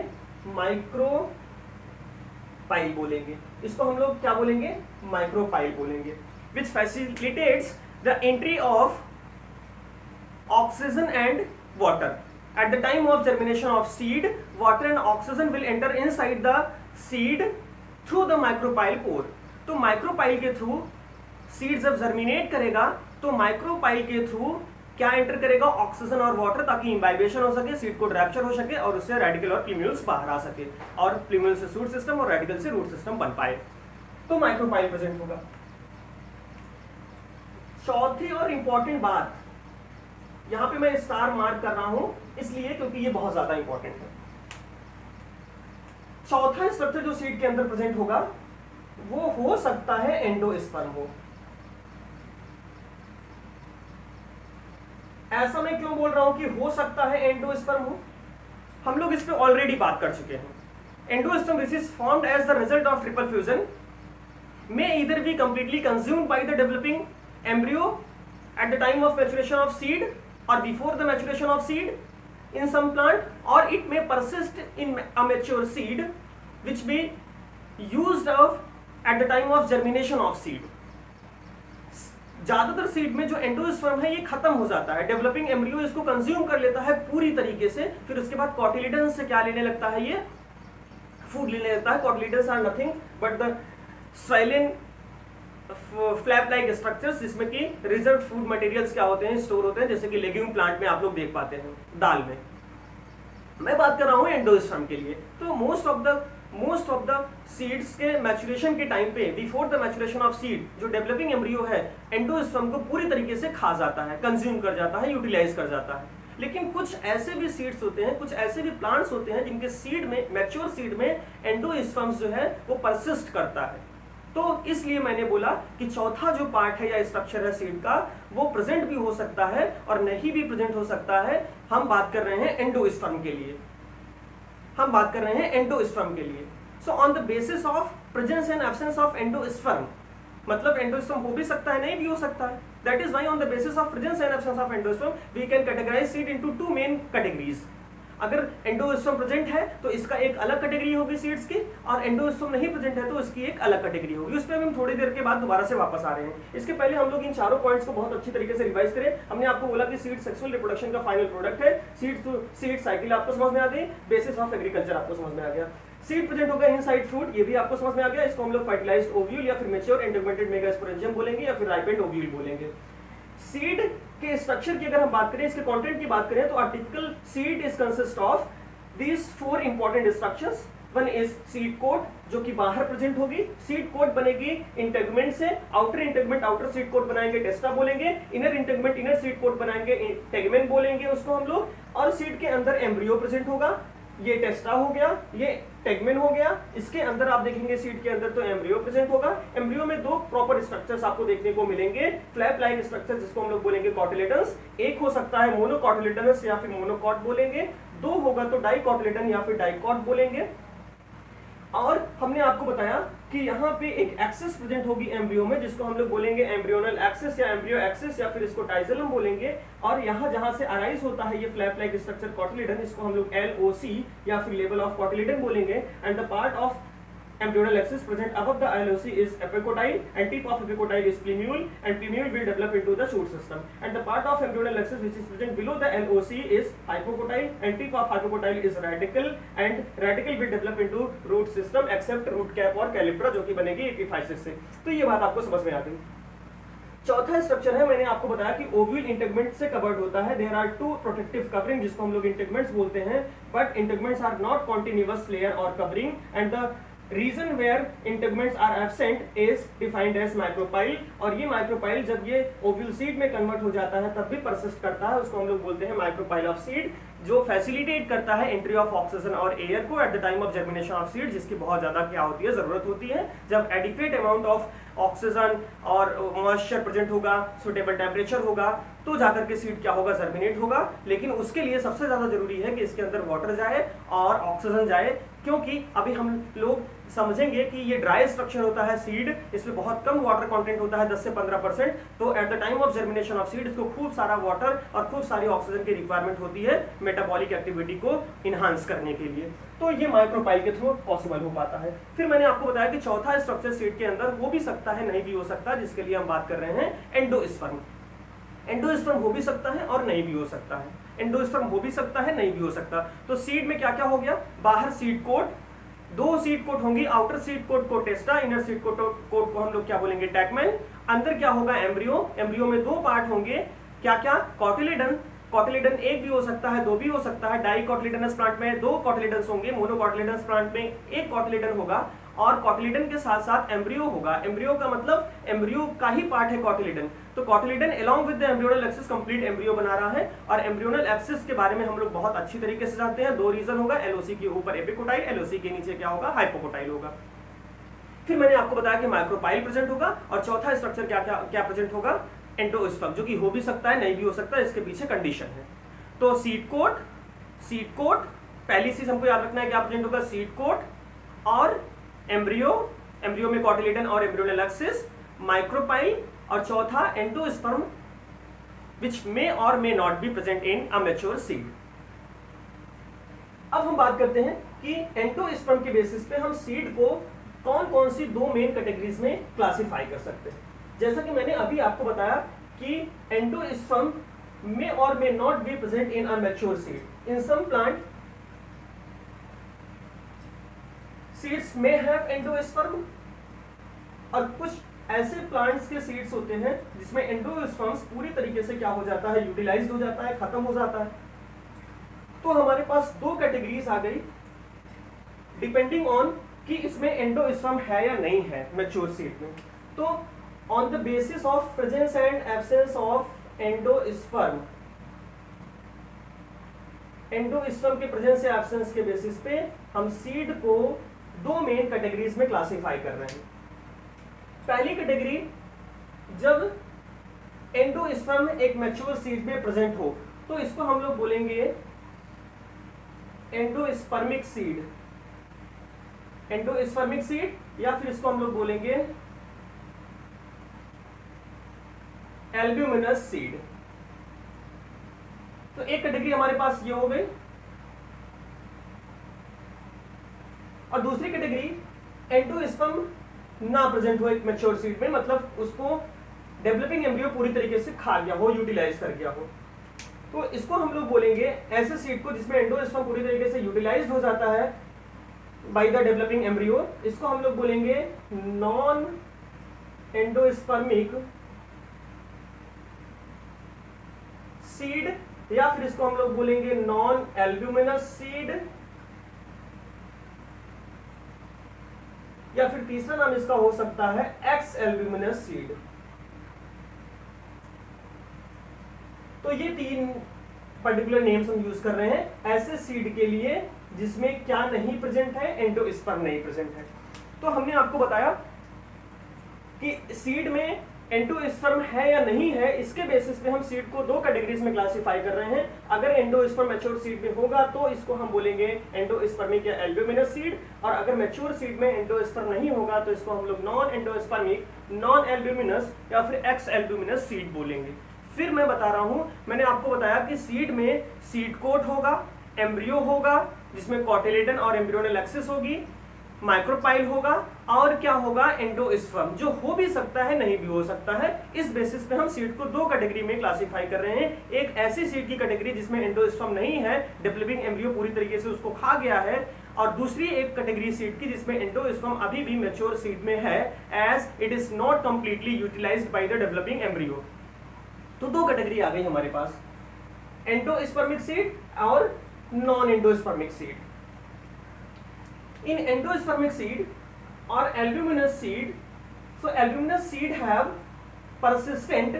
micropyle बोलेंगे। इसको हम लोग क्या बोलेंगे, micropyle बोलेंगे, which facilitates the entry of oxygen and water at the time of germination of seed. Water and oxygen will enter inside the seed through the micropyle pore. तो micropyle के through seed जब germinate करेगा तो micropyle के through क्या enter करेगा, oxygen और water, ताकि imbibition हो सके, seed को rapture हो सके और उससे radical और plumule बाहर आ सके और plumule से root system और radical से root system बन पाए, तो micropyle present होगा। चौथी और important बात, यहाँ पे मैं स्टार मार्क कर रहा हूं इसलिए क्योंकि ये बहुत ज्यादा इंपॉर्टेंट है। चौथा स्ट्रक्चर जो सीड के अंदर प्रेजेंट होगा वो हो सकता है एंडोस्पर्म हो। ऐसा मैं क्यों बोल रहा हूं कि हो सकता है एंडोस्पर्म हो, हम लोग इस पे ऑलरेडी बात कर चुके हैं। Endosperm which is formed as the result of triple fusion may either be completely consumed by the developing embryo at the time of maturation of seed or before the maturation of seed in some plant, or it may persist in a mature seed which may used of at the time of germination of seed. ज़्यादातर seed में जो endosperm है ये खत्म हो जाता है, developing embryo इसको कंज्यूम कर लेता है पूरी तरीके से, फिर उसके बाद कॉटिलेडन से क्या लेने लगता है, ये फूड लेने लगता है। Cotyledon are nothing but the swollen flap like structures जिसमें कि रिजर्व फूड मटेरियल्स क्या होते हैं, स्टोर होते हैं, जैसे कि लेग्यूम प्लांट में आप लोग देख पाते हैं, दाल में। मैं बात कर रहा हूँ एंडोस्पर्म के लिए। तो most of the most of the seeds के मैचुरेशन के टाइम पे, before the maturation of seed, जो डेवलपिंग एम्ब्रियो है एंडोस्पर्म को पूरी तरीके से खा जाता है, कंज्यूम कर जाता है, यूटिलाइज कर जाता है। लेकिन कुछ ऐसे भी सीड्स होते हैं, कुछ ऐसे भी प्लांट्स होते हैं जिनके सीड में, मैच्योर सीड में एंडोस्पर्म जो है वो परसिस्ट करता है। तो इसलिए मैंने बोला कि चौथा जो पार्ट है या स्ट्रक्चर है सीड का वो प्रेजेंट भी हो सकता है और नहीं भी प्रेजेंट हो सकता है। हम बात कर रहे हैं एंडोस्पर्म के लिए, हम बात कर रहे हैं एंडोस्पर्म के लिए। So on the basis of presence and absence of endosperm, मतलब एंडोस्पर्म हो भी सकता है नहीं भी हो सकता है, that is why on the basis of presence and absence of endosperm we can categorize seed into two main categories. अगर एंडोस्पर्म प्रेजेंट है तो इसका एक अलग कैटेगरी होगी सीड्स की, और एंडोस्पर्म नहीं प्रेजेंट है तो इसकी एक अलग कैटेगरी होगी। उस पर हम थोड़ी देर के बाद दोबारा से वापस आ रहे हैं। इसके पहले हम लोग इन चारों पॉइंट्स को बहुत अच्छी तरीके से रिवाइज करें। हमने आपको बोला कि सीड सेक्सुअल रिप्रोडक्शन का फाइनल प्रोडक्ट है। सीड सीड साइकिल आपको समझ में आ गई, बेसिस ऑफ एग्रीकल्चर आपको समझ में आ गया, सीड प्रेजेंट होगा इनसाइड फ्रूट, ये भी आपको समझ में आ गया। इसको हम लोग फर्टिलाइज्ड ओव्यूल या फिर मैच्योर इंटीग्रेटेड मेगास्पोरेंजियम बोलेंगे या फिर राइपेंड ओव्यूल बोलेंगे। सीड के स्ट्रक्चर की अगर हम बात करें, इसके कंटेंट की बात करें, तो article seed is consist of this four important structures. One is seed coat जो कि बाहर प्रेजेंट होगी, सीड कोट बनेगी इंटेगमेंट से, outer integument outer seed coat बनाएंगे टेस्टा बोलेंगे, inner integument inner seed coat बनाएंगे टेगमेन बोलेंगे उसको हम लोग, और सीड के अंदर एम्ब्रियो प्रेजेंट होगा, ये टेस्टा हो गया, ये टेगमेन हो गया। इसके अंदर आप देखेंगे सीड के अंदर तो एम्ब्रियो प्रेजेंट होगा। एम्ब्रियो में दो प्रॉपर स्ट्रक्चर्स आपको देखने को मिलेंगे, फ्लैप लाइक स्ट्रक्चर जिसको हम लोग बोलेंगे कॉटिलेडन्स, एक हो सकता है मोनोकॉटिलेडन्स या फिर मोनोकॉट बोलेंगे, दो होगा तो डाइकॉटिलेडन या फिर डाइकॉट बोलेंगे। और हमने आपको बताया कि यहाँ पे एक एक्सिस प्रेजेंट होगी एम्ब्रियो में जिसको हम लोग बोलेंगे एम्ब्रियोनल एक्सिस या एम्ब्रियो एक्सिस या फिर इसको टाइजेलम बोलेंगे, और यहाँ जहाँ से अराइज होता है ये फ्लैप लाइक स्ट्रक्चर कॉटिलेडन, इसको हम लोग एल ओ सी या फिर लेवल ऑफ कॉटिलेडन बोलेंगे। And the part of embryonal axis present above the L O C is epicotyl and tip of epicotyl is plumule and plumule will develop into the shoot system. And the part of embryonal axis which is present below the L O C is hypocotyl and tip of hypocotyl is radicle and radicle will develop into root system except root cap और calyptra जो कि बनेगी epiphysis से। तो ये बात आपको समझ में आ गई। चौथा स्ट्रक्चर है, मैंने आपको बताया कि ओव्यूल इंटेगमेंट से कवर्ड होता है. There are two protective covering जिसको हम लोग इंटेगमेंट्स बोलते हैं, but integuments are not continuous layer और covering, and the region where integuments are absent is defined as micropyle. और ये माइक्रोपाइल जब ये ओव्यूल सीड में कन्वर्ट हो जाता है तब भी परसिस्ट करता है, उसको हम लोग बोलते हैं माइक्रोपाइल ऑफ सीड, जो फैसिलिटेट करता है एंट्री ऑफ ऑक्सीजन और एयर को at the time of germination of seed, जिसकी बहुत ज्यादा क्या होती है, जरूरत होती है. जब एडिक्वेट अमाउंट ऑफ ऑक्सीजन और मॉइस्चर प्रेजेंट होगा, सुटेबल टेम्परेचर होगा, तो जाकर के सीड क्या होगा, जर्मिनेट होगा. लेकिन उसके लिए सबसे ज्यादा जरूरी है कि इसके अंदर वाटर जाए और ऑक्सीजन जाए, क्योंकि अभी हम लोग समझेंगे कि ये ड्राई स्ट्रक्चर होता है सीड, इसमें बहुत कम वाटर कंटेंट होता है, दस से पंद्रह परसेंट. तो at the time of germination of seed इसको खूब सारा वाटर और खूब सारी ऑक्सीजन की रिक्वायरमेंट होती है मेटाबॉलिक एक्टिविटी को इन्हांस करने के लिए. तो ये माइक्रोपाइल के थ्रू पॉसिबल हो पाता है. फिर मैंने आपको बताया कि चौथा स्ट्रक्चर सीड के अंदर हो भी सकता है, नहीं भी हो सकता, जिसके लिए हम बात कर रहे हैं एंडोस्पर्म. एंडोस्पर्म हो भी सकता है और नहीं भी हो सकता है. एंडोस्पर्म हो भी सकता है, नहीं भी हो सकता. तो सीड में क्या क्या हो गया, बाहर सीड कोट, दो सीड कोट होंगी, आउटर सीड कोट को testa, inner seed coat coat को हम लोग क्या बोलेंगे, टेगमेन. अंदर क्या होगा, एम्ब्रियो. एम्ब्रियो में दो पार्ट होंगे, क्या क्या, कॉटिलेडन. कॉटिलेडन एक भी हो सकता है, दो भी हो सकता है. डाइकॉटिलेडनस प्लांट में दो कॉटिलेडन्स होंगे, मोनोकॉटिलेडनस प्लांट में एक कॉटिलेडन होगा, और कॉटिलेडन के साथ साथ एम्ब्रियो होगा. एम्ब्रियो का मतलब एम्ब्रियो का ही पार्ट है कॉटिलेडन. तो cotyledon along with the embryonal axis complete embryo बना रहा है, और एम्ब्रियोनल एक्सिस के बारे में हम लोग बहुत अच्छी तरीके से जानते हैं. दो रीजन होगा, एलओसी के ऊपर एपिकोटाइल, एलओसी के नीचे क्या होगा, हाइपोकोटाइल होगा. फिर मैंने आपको बताया कि माइक्रोपाइल प्रेजेंट होगा, और चौथा स्ट्रक्चर क्या क्या क्या प्रेजेंट होगा, एंडोस्पर्म, जो कि हो भी सकता है, नहीं भी हो सकता है. इसके पीछे कंडीशन है. तो सीड कोट, सीड कोट पहली चीज हमको याद रखना है क्या प्रेजेंट होगा, सीड कोट और एम्ब्रियो, एम्ब्रियो में कॉटिलेडन और एम्ब्रियोनल एक्सिस, माइक्रोपाइल, और चौथा एंडोस्पर्म विच मे और may not be present in a mature seed. अब हम बात करते हैं कि एंडोस्पर्म के बेसिस पे हम सीड को कौन कौन सी दो मेन कैटेगरीज में क्लासिफाई कर सकते हैं. जैसा कि मैंने अभी आपको बताया कि endosperm may or may not be present in a mature seed. In some plant seeds में हैव एंडोस्पर्म, और कुछ ऐसे प्लांट्स के सीड्स होते हैं जिसमें एंडोस्पर्म्स पूरी तरीके से क्या हो जाता है, यूटिलाइज हो जाता है, खत्म हो जाता है. तो हमारे पास दो कैटेगरीज आ गई, डिपेंडिंग ऑन कि इसमें एंडोस्पर्म है या नहीं है मैच्योर सीड में. तो on the basis of presence and absence of endosperm, endosperm के presence या absence के basis पे हम seed को दो main categories में classify कर रहे हैं. पहली category, जब endosperm एक mature seed में present हो तो इसको हम लोग बोलेंगे endospermic seed, endospermic seed, या फिर इसको हम लोग बोलेंगे एल्ब्यूमिनस सीड. तो एक कैटेगरी हमारे पास ये हो गई, और दूसरी कैटेगरी एंडोस्पर्म ना प्रेजेंट हो एक मैच्योर सीड में, मतलब उसको डेवलपिंग एम्ब्रियो पूरी तरीके से खा गया हो, यूटिलाइज कर गया हो. तो इसको हम लोग बोलेंगे ऐसे सीड को जिसमें एंडोस्पर्म पूरी तरीके से यूटिलाइज हो जाता है बाय द डेवलपिंग एम्ब्रियो, इसको हम लोग बोलेंगे नॉन एंडोस्पर्मिक सीड, या फिर इसको हम लोग बोलेंगे नॉन एल्ब्यूमिनस सीड, या फिर तीसरा नाम इसका हो सकता है एक्स एल्ब्यूमिनस सीड. तो ये तीन पर्टिकुलर नेम्स हम यूज कर रहे हैं ऐसे सीड के लिए जिसमें क्या नहीं प्रेजेंट है, एंडोस्पर्म नहीं प्रेजेंट है. तो हमने आपको बताया कि सीड में एंडोस्पर्म है या नहीं है, इसके बेसिस पे हम सीड को दो कैटेगरीज में क्लासिफाई कर रहे हैं. अगर एंडोस्पर्म मैच्योर सीड में होगा तो इसको हम बोलेंगे एंडोस्पर्मिक या एल्ब्यूमिनस सीड, और अगर मैच्योर सीड में एंडोस्पर्म नहीं होगा तो इसको हम लोग नॉन एंडोस्पर्मिक, नॉन एल्ब्यूमिनस, या फिर एक्स एल्ब्यूमिनस सीड बोलेंगे. फिर मैं बता रहा हूँ, मैंने आपको बताया कि सीड में सीड कोट होगा, एम्ब्रियो होगा जिसमें कॉटिलेडन और एम्ब्रियोनल एक्सिस होगी, माइक्रोपाइल होगा, और क्या होगा, एंडोस्पर्म, जो हो भी सकता है नहीं भी हो सकता है. इस बेसिस पे हम सीड को दो कैटेगरी में क्लासिफाई कर रहे हैं. एक ऐसी सीड की कैटेगरी जिसमें एंडोस्पर्म नहीं है, डेवलपिंग एम्ब्रियो पूरी तरीके से उसको खा गया है, और दूसरी एक कैटेगरी सीड की जिसमें एंडोस्पर्म अभी भी मैच्योर सीड में है as it is not completely utilized by the developing embryo. तो दो कैटेगरी आ गई हमारे पास, एंडोस्पर्मिक सीड और नॉन एंडोस्पर्मिक सीड। इन एंडोस्पर्मिक सीड और albuminous seed, so albuminous seed have persistent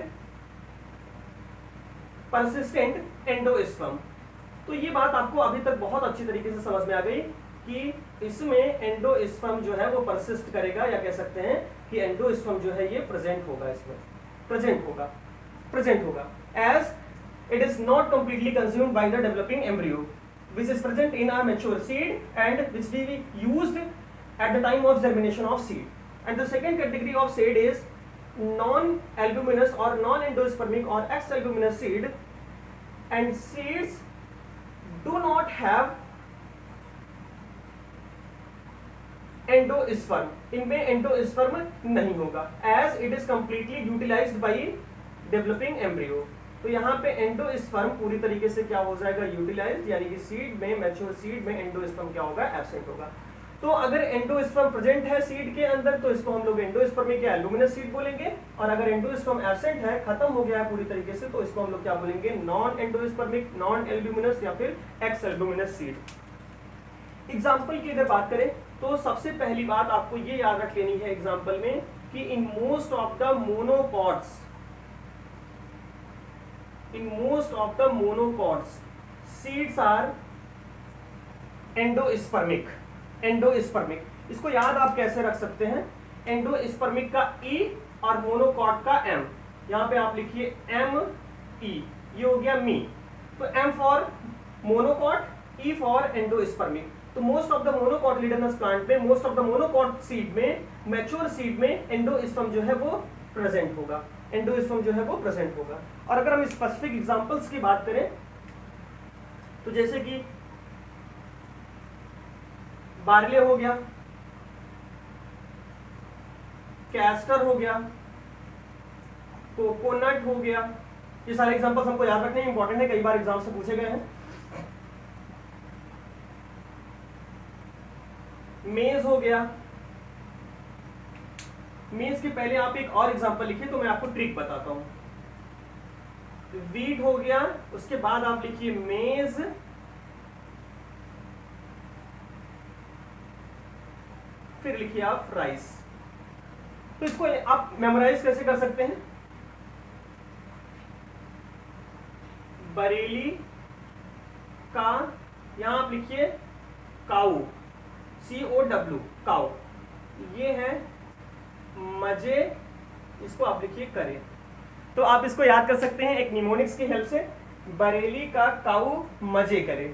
persistent endosperm. तो ये बात आपको अभी तक बहुत अच्छी तरीके से समझ में आ गई कि इसमें एंडोस्पर्म जो है वो परसिस्ट करेगा, या कह सकते हैं कि एंडोस्पर्म जो है ये प्रेजेंट होगा, इसमें प्रेजेंट होगा प्रेजेंट होगा as it is not completely consumed by the developing embryo which is present in a mature seed and which we used at the time of germination of seed. And the second category of seed is non albuminous or non endospermic or exalbuminous seed, and seeds do not have endosperm, इनमें endosperm नहीं होगा as it is completely utilized by developing embryo. तो यहाँ पे endosperm पूरी तरीके से क्या हो जाएगा, यूटिलाइज, यानी कि सीड में, मैच्योर सीड में एंडोस्पर्म क्या होगा, एब्सेंट होगा। तो अगर एंडोस्पर्म प्रेजेंट है सीड के अंदर तो इसको हम लोग एंडोस्पर्मिक या एल्ब्यूमिनस सीड बोलेंगे, और अगर एंडोस्पर्म एब्सेंट है, खत्म हो गया है पूरी तरीके से, तो इसको हम लोग क्या बोलेंगे, नॉन एंडोस्पर्मिक, नॉन एल्ब्यूमिनस या फिर एक्स एल्ब्यूमिनस सीड। एग्जाम्पल की अगर बात करें तो सबसे पहली बात आपको ये याद रख लेनी है एग्जाम्पल में कि in most of the monocots in most of the monocots seeds are endospermic. Endospermic इसको याद आप कैसे रख सकते हैं, एंडोस्पर्मिक का ई और मोनोकॉट का एम, यहाँ पे आप लिखिए एम ई, ये हो गया मी, तो M for monocot, E for endospermic. तो most of the monocotyledonous plant में, most of the monocot seed में, मैच्योर सीड में एंडोस्पर्म जो है वो प्रेजेंट होगा, एंडोस्पर्म जो है वो प्रेजेंट होगा। और अगर हम स्पेसिफिक एग्जाम्पल्स की बात करें तो जैसे कि बार्ले हो गया, कैस्टर हो गया, कोकोनट हो गया, ये सारे एग्जांपल्स हमको याद रखने इंपॉर्टेंट है, कई बार एग्जाम से पूछे गए हैं। मेज हो गया, मेज के पहले आप एक और एग्जांपल लिखिए तो मैं आपको ट्रिक बताता हूं। वीट हो गया, उसके बाद आप लिखिए मेज, फिर लिखिए आप राइस। तो इसको आप मेमोराइज कैसे कर सकते हैं, बरेली का, यहां आप लिखिए काऊ, सी ओ डब्ल्यू काऊ, ये है मजे, इसको आप लिखिए करे। तो आप इसको याद कर सकते हैं एक निमोनिक्स की हेल्प से, बरेली का काऊ मजे करे,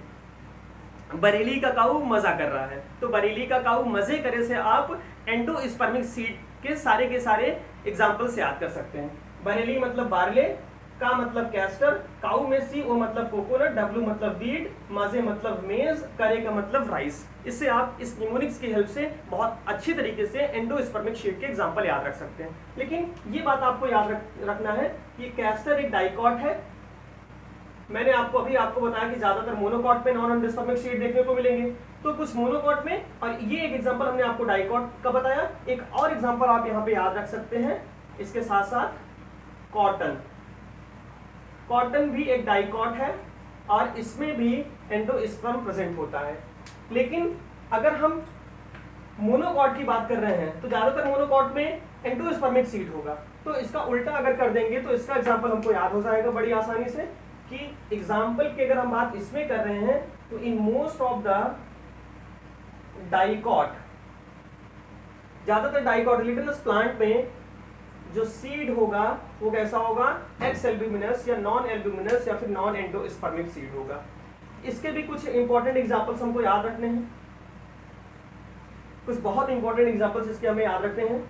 बरेली का काऊ मजा कर रहा है, तो बरेली का काऊ मजे करे से आप एंडोस्पर्मिक सीड के सारे के सारे एग्जाम्पल्स याद कर सकते हैं। बरेली मतलब बार्ले, का मतलब कैस्टर, काऊ में सी ओ मतलब कोकोनट, डब्लू मतलब वीट, मजे मतलब मेज, करे का मतलब राइस। इससे आप इस निमोनिक्स की हेल्प से बहुत अच्छे तरीके से एंडोस्पर्मिक सीड के एग्जाम्पल याद रख सकते हैं। लेकिन ये बात आपको याद रख, रखना है कि कैस्टर एक डाइकॉट है। मैंने आपको अभी आपको बताया कि ज्यादातर मोनोकॉट में नॉन एंडोस्पर्मिक सीड देखने को मिलेंगे, तो कुछ मोनोकॉट में, और ये एक एग्जांपल हमने आपको डाइकॉट का बताया। एक और एग्जांपल आप यहाँ पे याद रख सकते हैं इसके साथ साथ, कॉटन। कॉटन भी एक डाइकॉट है और इसमें भी एंडोस्पर्म प्रेजेंट होता है। लेकिन अगर हम मोनोकॉट की बात कर रहे हैं तो ज्यादातर मोनोकॉट में एंडोस्पर्मिक सीड होगा, तो इसका उल्टा अगर कर देंगे तो इसका एग्जाम्पल हमको याद हो जाएगा बड़ी आसानी से। कि एग्जाम्पल की अगर हम बात इसमें कर रहे हैं तो in most of the dicot, ज्यादातर डाइकॉटिलेडोनस प्लांट में जो सीड होगा वो कैसा होगा, एक्स एल्ब्यूमिनस या नॉन एल्ब्यूमिनस या फिर नॉन एंडोस्पर्मिक सीड होगा। इसके भी कुछ इंपॉर्टेंट एग्जाम्पल्स हमको याद रखने हैं, कुछ बहुत इंपॉर्टेंट एग्जाम्पल्स इसके हमें याद रखने हैं।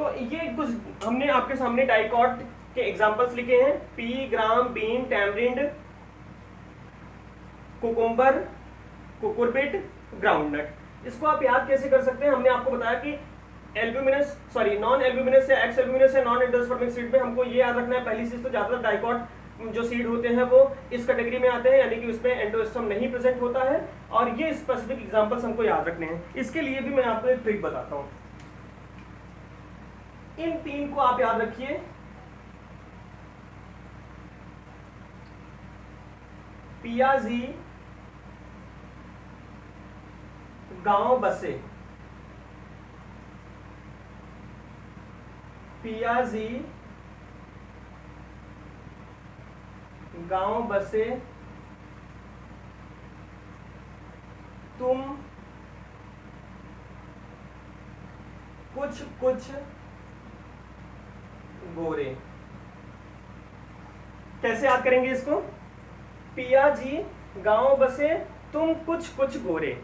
तो ये कुछ हमने आपके सामने डाइकॉट के एग्जांपल्स लिखे हैं, pea, gram, bean, tamarind, cucumber, cucurbit, groundnut. इसको आप याद कैसे कर सकते हैं? हमने आपको बताया कि एल्ब्यूमिनस सॉरी नॉन एल्ब्यूमिनस से एक्स एल्ब्यूमिनस से नॉन एंडोस्पर्मिक सीड में हमको ये याद रखना है। पहली चीज तो ज्यादातर डाइकॉट जो सीड होते हैं वो इस कैटेगरी में आते हैं, यानी कि उसमें एंडोस्पर्म नहीं प्रेजेंट होता है, और ये स्पेसिफिक एग्जांपल्स हमको याद रखने हैं। इसके लिए भी मैं आपको एक ट्रिक बताता हूं। इन तीन को आप याद रखिए, पियाजी, गांव बसे, पियाजी, गांव बसे, तुम कुछ कुछ गोरे। कैसे याद करेंगे इसको? पिया जी गांव बसे, तुम कुछ कुछ गोरे।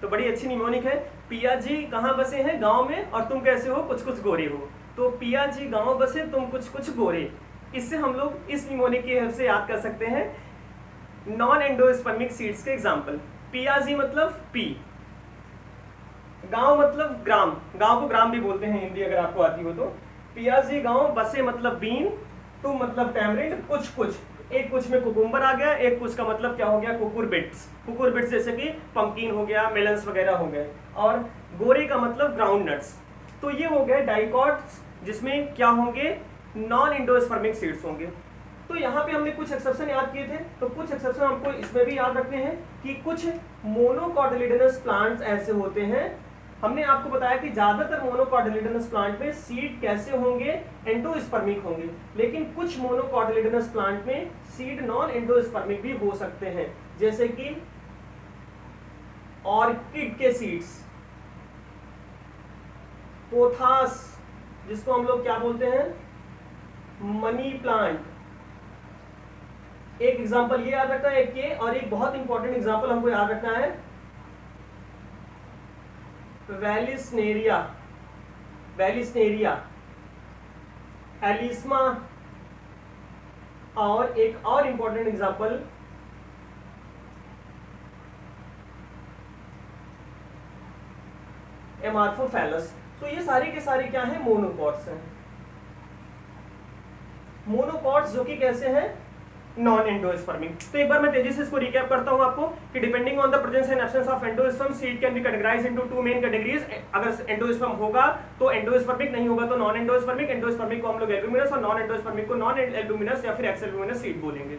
तो बड़ी अच्छी निमोनिक है। पिया जी कहाँ बसे हैं? गांव में। और तुम कैसे हो? कुछ कुछ गोरे हो। तो पिया जी गांव बसे, तुम कुछ कुछ गोरे। इससे हम लोग इस निमोनिक की हेल्प से याद कर सकते हैं नॉन एंडोस्पर्मिक सीड्स के एग्जाम्पल। पियाजी मतलब पी, गांव मतलब ग्राम, गांव को ग्राम भी बोलते हैं हिंदी अगर आपको आती हो तो। पियाजी गांव बसे मतलब बीन, टू मतलब टैमरिंड, कुछ कुछ, एक कुछ में कुकुम्बर आ गया, एक कुछ का मतलब क्या हो गया? कुकुरबिट्स। कुकुरबिट्स जैसे कि पम्पकिन हो गया, मेलन्स वगैरह हो गए, और गोरे का मतलब ग्राउंड नट्स। तो ये हो गए डाइकॉट्स जिसमें क्या होंगे? नॉन एंडोस्पर्मिक सीड्स होंगे। तो यहाँ पे हमने कुछ एक्सेप्शन याद किए थे, तो कुछ एक्सेप्शन हमको इसमें भी याद रखने हैं कि कुछ मोनोकोटिलेडोनस प्लांट्स ऐसे होते हैं। हमने आपको बताया कि ज्यादातर मोनोकोटिलेडोनस प्लांट में सीड कैसे होंगे? एंडोस्पर्मिक होंगे, लेकिन कुछ मोनोकोटिलेडोनस प्लांट में सीड नॉन एंडोस्पर्मिक भी हो सकते हैं, जैसे कि ऑर्किड के सीड्स, पोथास जिसको हम लोग क्या बोलते हैं, मनी प्लांट। एक एग्जांपल ये याद रखना है एक ये, और एक बहुत इंपॉर्टेंट एग्जांपल हमको याद रखना है वेलिसनेरिया, वेलिसनेरिया, एलिस्मा, और एक और इंपॉर्टेंट एग्जांपल एमारफोफेलस। तो ये सारे के सारे क्या है? मोनोकॉट्स हैं। मोनोकॉट्स जो कि कैसे हैं? Non endospermic. तो एक बार मैं तेजी से इसको रिकैप करता हूं आपको कि depending on the presence and absence of endosperm seed can be categorized into two main categories. अगर एंडोस्पर्म होगा तो एंडोस्पर्मिक, नहीं होगा तो नॉन एंडोस्पर्मिक। एंडोस्पर्मिक को हम लोग एल्ब्यूमिनस और नॉन एंडोस्पर्मिक को नॉन एल्ब्यूमिनस या फिर एक्सएल्ब्यूमिनस सीड बोलेंगे।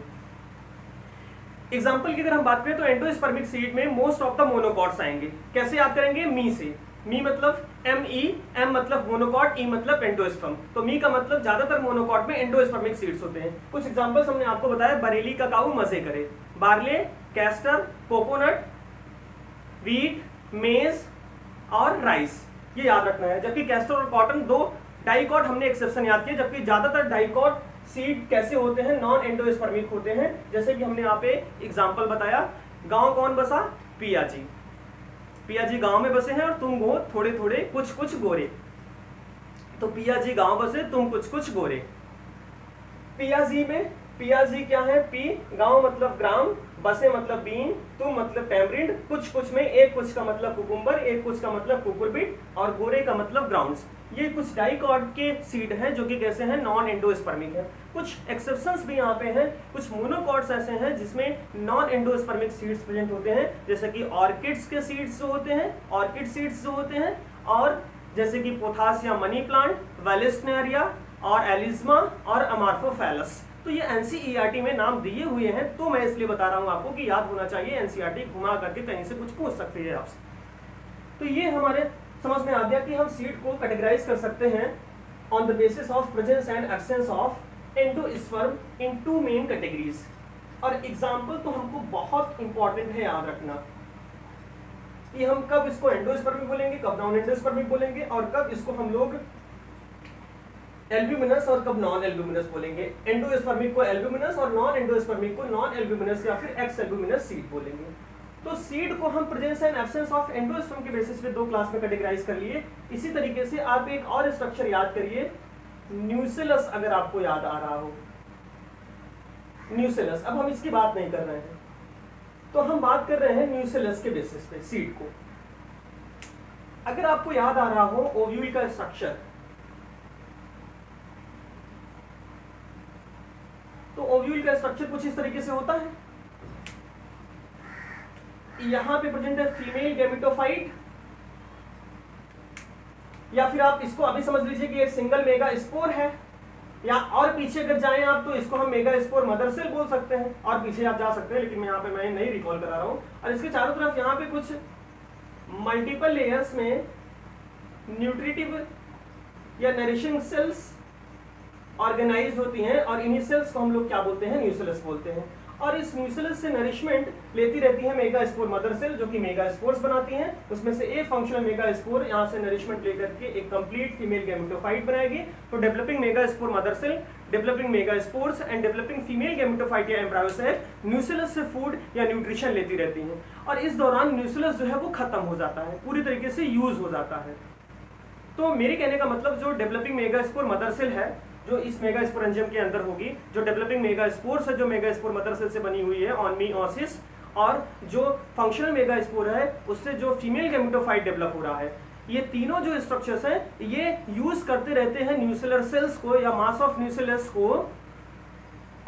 एग्जाम्पल की अगर हम बात करें तो एंडोस्पर्मिक सीड में मोस्ट ऑफ द मोनोकॉट्स आएंगे। कैसे याद करेंगे? मी से, मी मतलब एम ई, एम मतलब मोनोकॉट, ई मतलब एंडोस्पर्म। तो मी का मतलब ज्यादातर मोनोकॉट में एंडोस्पर्मिक सीड्स होते हैं। कुछ एग्जांपल्स हमने आपको बताया, बरेली का काऊ मजे करे, बार्ले, कैस्टर, कोकोनट, वीट, मेज और राइस। ये याद रखना है। जबकि कैस्टर और कॉटन दो डाइकॉट हमने एक्सेप्शन याद किए, जबकि ज्यादातर डाइकॉट सीड कैसे होते हैं? नॉन एंडोस्पर्मिक होते हैं, जैसे कि हमने यहाँ पे एग्जाम्पल बताया, गाँव कौन बसा? पिया जी, पिया जी गांव में बसे हैं, और तुम हो थोड़े थोड़े कुछ कुछ गोरे। तो पिया जी गांव बसे, तुम कुछ कुछ गोरे। पिया जी में, पिया जी क्या है? पी, गांव मतलब ग्राम, बसे मतलब बीन, तुम मतलब टैमरिंड, कुछ कुछ में एक कुछ का मतलब कुकुम्बर, एक कुछ का मतलब कुकुरबिट, और गोरे का मतलब ग्राउंड्स। ये कुछ डाइकॉट के सीड हैं जो कि कैसे हैं? नॉन एंडोस्पर्मिक है। कुछ एक्सेप्शंस भी यहाँ पे हैं। कुछ मोनोकॉट्स ऐसे हैं जिसमें नॉन एंडोस्पर्मिक सीड्स प्रेजेंट होते हैं, जैसे कि ऑर्किड्स के सीड्स जो होते हैं, ऑर्किड सीड्स जो होते हैं, और जैसे कि पोथास या मनी प्लांट, वेलिसनेरिया और एलिस्मा और अमारफोफेलस। तो ये एनसीईआरटी में नाम दिए हुए हैं, तो मैं इसलिए बता रहा हूँ आपको कि याद होना चाहिए। एनसीईआरटी घुमा करके कहीं से कुछ पूछ सकती है आपसे। तो ये हमारे समझ में आ गया कि हम सीड को कैटेगराइज कर सकते हैं on the basis of presence and absence of endosperm in two main categories. और एग्जांपल तो हमको बहुत इंपॉर्टेंट है याद रखना कि हम कब इसको एंडोस्पर्मिक बोलेंगे, कब नॉन एंडोस्पर्मिक बोलेंगे, और कब इसको हम लोग एल्ब्यूमिनस और कब नॉन एल्ब्यूमिनस बोलेंगे। एंडोस्पर्मिक को एल्ब्यूमिनस और नॉन एंडोस्पर्मिक को नॉन एल्ब्यूमिनस या फिर एक्स एल्ब्यूमिनस सीड बोलेंगे। तो सीड को हम presence and absence of endosperm के बेसिस पे दो क्लास में कैटेगराइज कर लिए। इसी तरीके से आप एक और स्ट्रक्चर याद करिए न्यूसेलस, अगर आपको याद आ रहा हो न्यूसेलस। अब हम इसकी बात नहीं कर रहे हैं, तो हम बात कर रहे हैं न्यूसेलस के बेसिस पे सीड को। अगर आपको याद आ रहा हो ओव्यूल का स्ट्रक्चर, तो ओव्यूल का स्ट्रक्चर कुछ इस तरीके से होता है। यहां पे प्रेजेंट है फीमेल गैमेटोफाइट, या फिर आप इसको अभी समझ लीजिए कि एक सिंगल मेगा स्पोर है, या और पीछे अगर जाएं आप तो इसको हम मेगा स्पोर मदर सेल बोल सकते हैं, और पीछे आप जा सकते हैं, लेकिन यहाँ पे मैं नहीं रिकॉल करा रहा हूँ। और इसके चारों तरफ यहाँ पे कुछ मल्टीपल लेयर्स में न्यूट्रिटिव या नरिशिंग सेल्स ऑर्गेनाइज होती हैं, और इन्हीं सेल्स को हम लोग क्या बोलते हैं, न्यूसेलस बोलते हैं। और इस न्यूसेलस से नरिशमेंट लेती रहती है मेगा स्पोर मदर सेल, जो कि मेगा स्पोर्स बनाती हैं। उसमें से एक फंक्शनल मेगा स्पोर यहाँ से नरिशमेंट लेकर के एक कंप्लीट फीमेल गैमेटोफाइट बनाएगी। तो developing megaspore mother cell, developing megaspores and developing female gametophyte या एम्ब्रायो सेल न्यूसेलस से फूड या न्यूट्रिशन लेती रहती है, और इस दौरान न्यूसेलस जो है वो खत्म हो जाता है, पूरी तरीके से यूज हो जाता है। तो मेरे कहने का मतलब जो developing megaspore mother cell है जो इस मेगास्पोरेंजियम के अंदर होगी, जो डेवलपिंग मेगास्पोर्स है जो मेगास्पोर मदर सेल से बनी हुई है ऑन मी ऑसिस, और जो फंक्शनल मेगास्पोर है उससे जो फीमेल गैमेटोफाइट डेवलप हो रहा है, ये तीनों जो स्ट्रक्चर्स हैं ये यूज करते रहते हैं न्यूसेलर सेल्स को या मास ऑफ न्यूसेलस को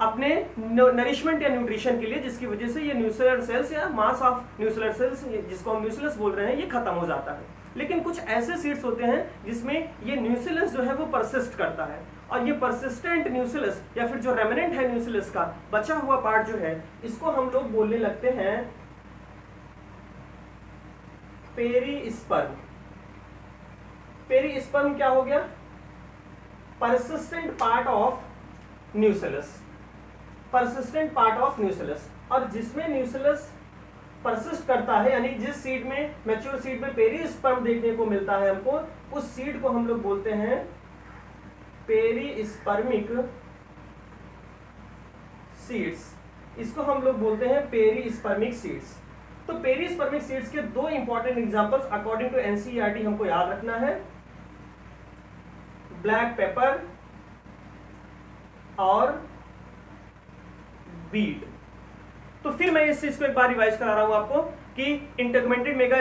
अपने नरिशमेंट या न्यूट्रिशन के लिए, जिसकी वजह से ये न्यूसेलर सेल्स या मास ऑफ न्यूसेलर सेल्स जिसको हम न्यूसेलस बोल रहे हैं ये खत्म हो जाता है। लेकिन कुछ ऐसे सीड्स होते हैं जिसमें ये न्यूसेलस जो है वो परसिस्ट करता है, और ये परसिस्टेंट न्यूसेलस या फिर जो रेमिनेंट है न्यूसेलस का बचा हुआ पार्ट जो है इसको हम लोग बोलने लगते हैं पेरिस्पर्म। पेरिस्पर्म क्या हो गया, persistent part of nucellus, persistent part of nucellus. और जिसमें न्यूसेलस परसिस्ट करता है यानी जिस सीड में मैच्योर सीड में पेरिस्पर्म देखने को मिलता है हमको, उस सीड को हम लोग बोलते हैं पेरिस्पर्मिक सीड्स। इसको हम लोग बोलते हैं पेरिस्पर्मिक सीड्स। तो पेरिस्पर्मिक सीड्स के दो important examples according to NCERT हमको याद रखना है, ब्लैक पेपर और बीट। तो फिर मैं इस चीज को एक बार रिवाइज करा रहा हूं आपको कि इंटेगमेंटेड मेगा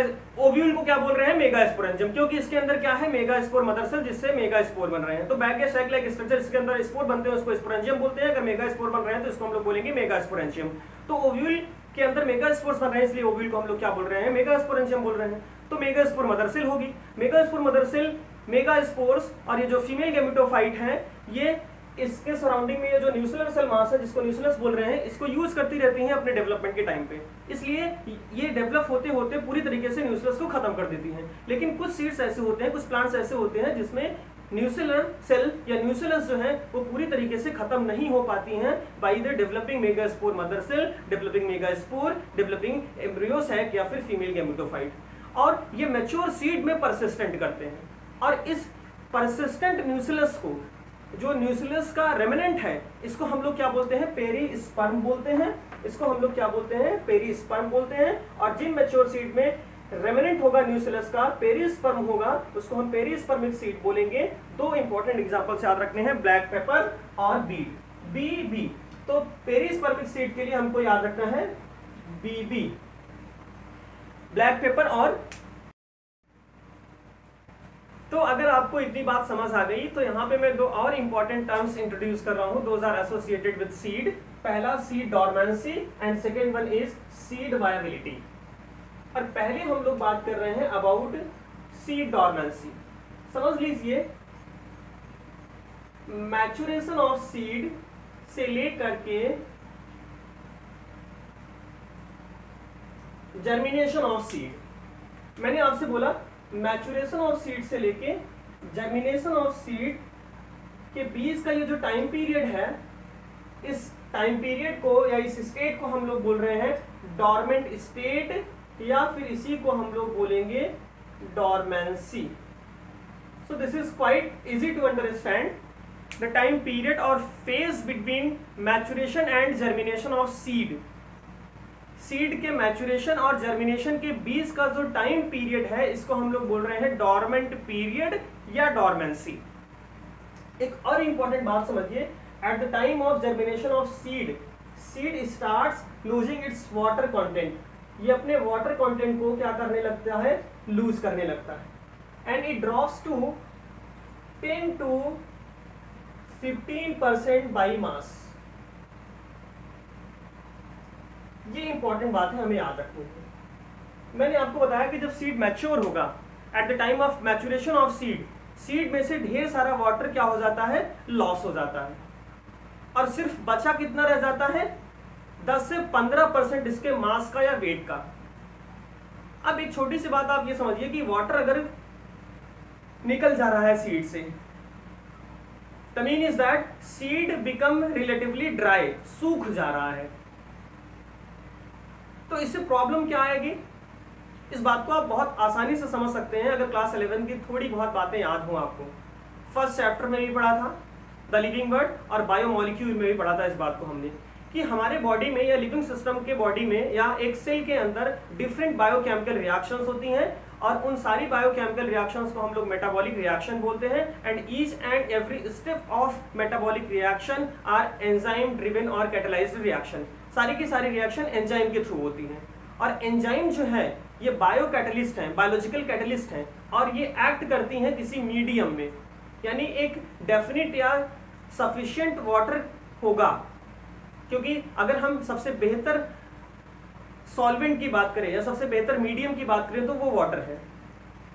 ओव्यूल को क्या बोल रहे हैं, मेगास्पोरेंजियम, क्योंकि इसके अंदर क्या है मेगास्पोर मदर सेल जिससे मेगास्पोर बन रहे हैं। तो बैक या शैक लाइक स्ट्रक्चर इसके अंदर स्पोर बनते हैं उसको स्पोरेंजियम बोलते हैं, अगर मेगास्पोर बन रहे हैं तो इसको हम लोग बोलेंगे मेगास्पोरेंजियम। तो ओव्यूल के अंदर मेगास्पोर्स बन रहे हैं इसलिए ओव्यूल को हम लोग क्या बोल रहे हैं, मेगास्पोरेंजियम बोल रहे हैं। तो मेगास्पोर मदर सेल होगी, मेगास्पोर मदर सेल, मेगास्पोर्स और ये जो फीमेल गैमेटोफाइट है ये इसके सराउंडिंग में ये जो न्यूसेलर सेल मास है जिसको न्यूसेलस बोल रहे हैं इसको यूज करती रहती हैं अपने डेवलपमेंट के टाइम पे, इसलिए ये डेवलप होते होते पूरी तरीके से न्यूसेलस को खत्म कर देती हैं। लेकिन कुछ सीड्स ऐसे होते हैं, कुछ प्लांट्स ऐसे होते हैं जिसमें न्यूसेलर सेल या न्यूसेलस जो है वो पूरी तरीके से खत्म नहीं हो पाती हैं by the developing megaspore mother cell, developing megaspore, developing embryo sac या फिर फीमेल गैमेटोफाइट। और ये मैच्योर सीड में परसिस्टेंट करते हैं, और इस परसिस्टेंट न्यूसेलस को जो न्यूसेलस का रेमिनेंट है इसको हम लोग क्या बोलते हैं, पेरिस्पर्म बोलते हैं। इसको हम लोग क्या बोलते हैं, पेरिस्पर्म बोलते हैं। और जिन मैच्योर सीड में रेमिनेंट होगा न्यूसेलस का, पेरिस्पर्म होगा, उसको हम पेरिस्पर्मिक सीड बोलेंगे। दो इंपॉर्टेंट एग्जांपल्स याद रखने हैं, ब्लैक पेपर और बीट, बीबी। तो पेरिस्पर्मिक सीड के लिए हमको याद रखना है बीबी, ब्लैक पेपर और। तो अगर आपको इतनी बात समझ आ गई तो यहाँ पे मैं दो और इम्पॉर्टेंट टर्म्स इंट्रोड्यूस कर रहा हूँ, those are associated with seed. पहला seed dormancy and second one is seed viability. और पहले हम लोग बात कर रहे हैं अबाउट सीड डॉर्मेंसी। समझ लीजिए मैचुरेशन ऑफ सीड से लेकर के जर्मिनेशन ऑफ सीड। मैंने आपसे बोला मैचुरेशन ऑफ सीड से लेके जर्मिनेशन ऑफ सीड के बीच का ये जो टाइम पीरियड है, इस टाइम पीरियड को या इस स्टेट को हम लोग बोल रहे हैं डॉर्मेंट स्टेट, या फिर इसी को हम लोग बोलेंगे dormancy. So this is quite easy to understand the time period और phase between maturation and germination of seed. Seed के मैचुरेशन और जर्मिनेशन के बीच का जो टाइम पीरियड है इसको हम लोग बोल रहे हैं डॉर्मेंट पीरियड या डॉर्मेंसी। एक और इंपॉर्टेंट बात समझिए, at the time of germination of seed, seed starts losing its water content, ये अपने वाटर कंटेंट को क्या करने लगता है, लूज करने लगता है, and it drops to ten to fifteen percent by mass. ये इंपॉर्टेंट बात है, हमें याद रखनी है। मैंने आपको बताया कि जब सीड मैच्योर होगा, at the time of maturation of seed, seed में से ढेर सारा वाटर क्या हो जाता है, लॉस हो जाता है, और सिर्फ बचा कितना रह जाता है, दस से पंद्रह परसेंट इसके मास का या वेट का। अब एक छोटी सी बात आप ये समझिए कि वाटर अगर निकल जा रहा है सीड से, that means that seed become relatively dry, सूख जा रहा है। तो इससे प्रॉब्लम क्या आएगी, इस बात को आप बहुत आसानी से समझ सकते हैं अगर क्लास इलेवन की थोड़ी बहुत बातें याद हों आपको। फर्स्ट चैप्टर में भी पढ़ा था द लिविंग बर्ड, और बायोमोलिक्यूल में भी पढ़ा था इस बात को हमने, कि हमारे बॉडी में या लिविंग सिस्टम के बॉडी में या एक सेल के अंदर डिफरेंट बायोकेमिकल रिएक्शंस होती हैं, और उन सारी बायोकेमिकल रिएक्शंस को हम लोग मेटाबॉलिक रिएक्शन बोलते हैं, and each and every step of metabolic reaction are enzyme driven और कैटेलाइज्ड रिएक्शन। सारी की सारी रिएक्शन एंजाइम के थ्रू होती हैं, और एंजाइम जो है ये बायो कैटलिस्ट हैं, बायोलॉजिकल कैटलिस्ट हैं, और ये एक्ट करती हैं किसी मीडियम में, यानी एक डेफिनेट या सफिशिएंट वाटर होगा, क्योंकि अगर हम सबसे बेहतर सॉल्वेंट की बात करें या सबसे बेहतर मीडियम की बात करें तो वो वाटर है।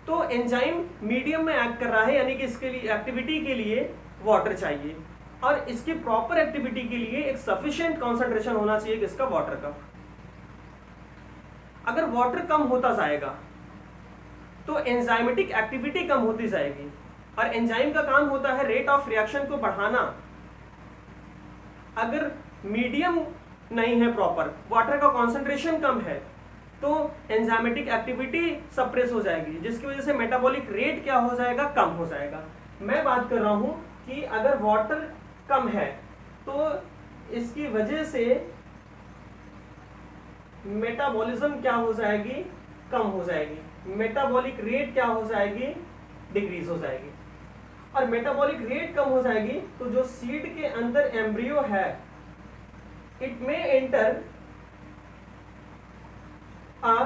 तो एंजाइम मीडियम में एक्ट कर रहा है, यानी कि इसके लिए एक्टिविटी के लिए वाटर चाहिए, और इसकी प्रॉपर एक्टिविटी के लिए एक सफिशिएंट कॉन्सेंट्रेशन होना चाहिए किसका, वाटर का। अगर वाटर कम होता जाएगा तो एंजाइमेटिक एक्टिविटी कम होती जाएगी, और एंजाइम का काम होता है रेट ऑफ रिएक्शन को बढ़ाना। अगर मीडियम नहीं है प्रॉपर, वाटर का कॉन्सेंट्रेशन कम है, तो एंजाइमेटिक एक्टिविटी सप्रेस हो जाएगी, जिसकी वजह से मेटाबॉलिक रेट क्या हो जाएगा, कम हो जाएगा। मैं बात कर रहा हूं कि अगर वाटर कम है तो इसकी वजह से मेटाबॉलिज्म क्या हो जाएगी, कम हो जाएगी, मेटाबॉलिक रेट क्या हो जाएगी, डिक्रीज हो जाएगी, और मेटाबॉलिक रेट कम हो जाएगी तो जो सीड के अंदर एम्ब्रियो है, it may enter a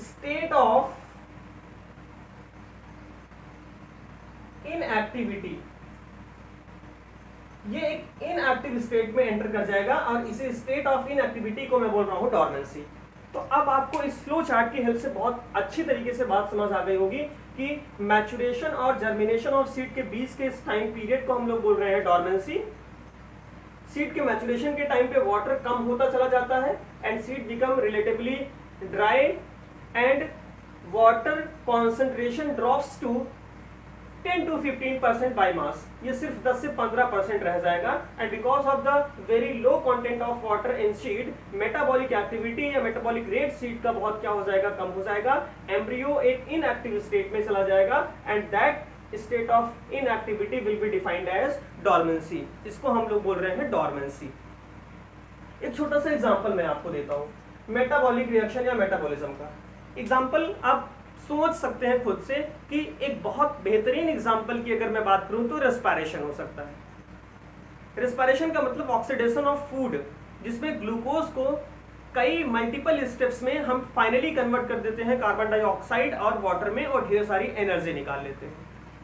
state of inactivity, ये एक इनएक्टिव स्टेट में एंटर कर जाएगा, और इसे स्टेट ऑफ इनएक्टिविटी को मैं बोल रहा हूँ डॉर्मेंसी। तो अब आपको इस फ्लो चार्ट की हेल्प से बहुत अच्छी तरीके से बात समझ आ गई होगी कि मैचुरेशन और जर्मिनेशन ऑफ सीड के बीच के इस टाइम पीरियड को हम लोग बोल रहे हैं डॉर्मेंसी। सीड के मैचुरेशन के टाइम पे वाटर कम होता चला जाता है, and seed become relatively dry, and water concentration drops to ten to fifteen percent by mass, ये सिर्फ दस से पंद्रह परसेंट रह जाएगा, and because of the very low content of water in seed, metabolic activity या मेटाबॉलिक रेट सीड का बहुत क्या हो जाएगा, कम हो जाएगा, एम्ब्रियो एक इनएक्टिव स्टेट में चला जाएगा, and that state of inactivity will be defined as dormancy. इसको हम लोग बोल रहे हैं डॉर्मेंसी। एक छोटा सा एग्जाम्पल मैं आपको देता हूँ मेटाबॉलिक रिएक्शन या मेटाबॉलिज्म का। एग्जाम्पल आप सोच सकते हैं खुद से कि एक बहुत बेहतरीन एग्जाम्पल की अगर मैं बात करूं तो रेस्पिरेशन हो सकता है। रेस्पिरेशन का मतलब ऑक्सीडेशन ऑफ फूड, जिसमें ग्लूकोज को कई मल्टीपल स्टेप्स में हम फाइनली कन्वर्ट कर देते हैं कार्बन डाइऑक्साइड और वाटर में, और ढेर सारी एनर्जी निकाल लेते हैं।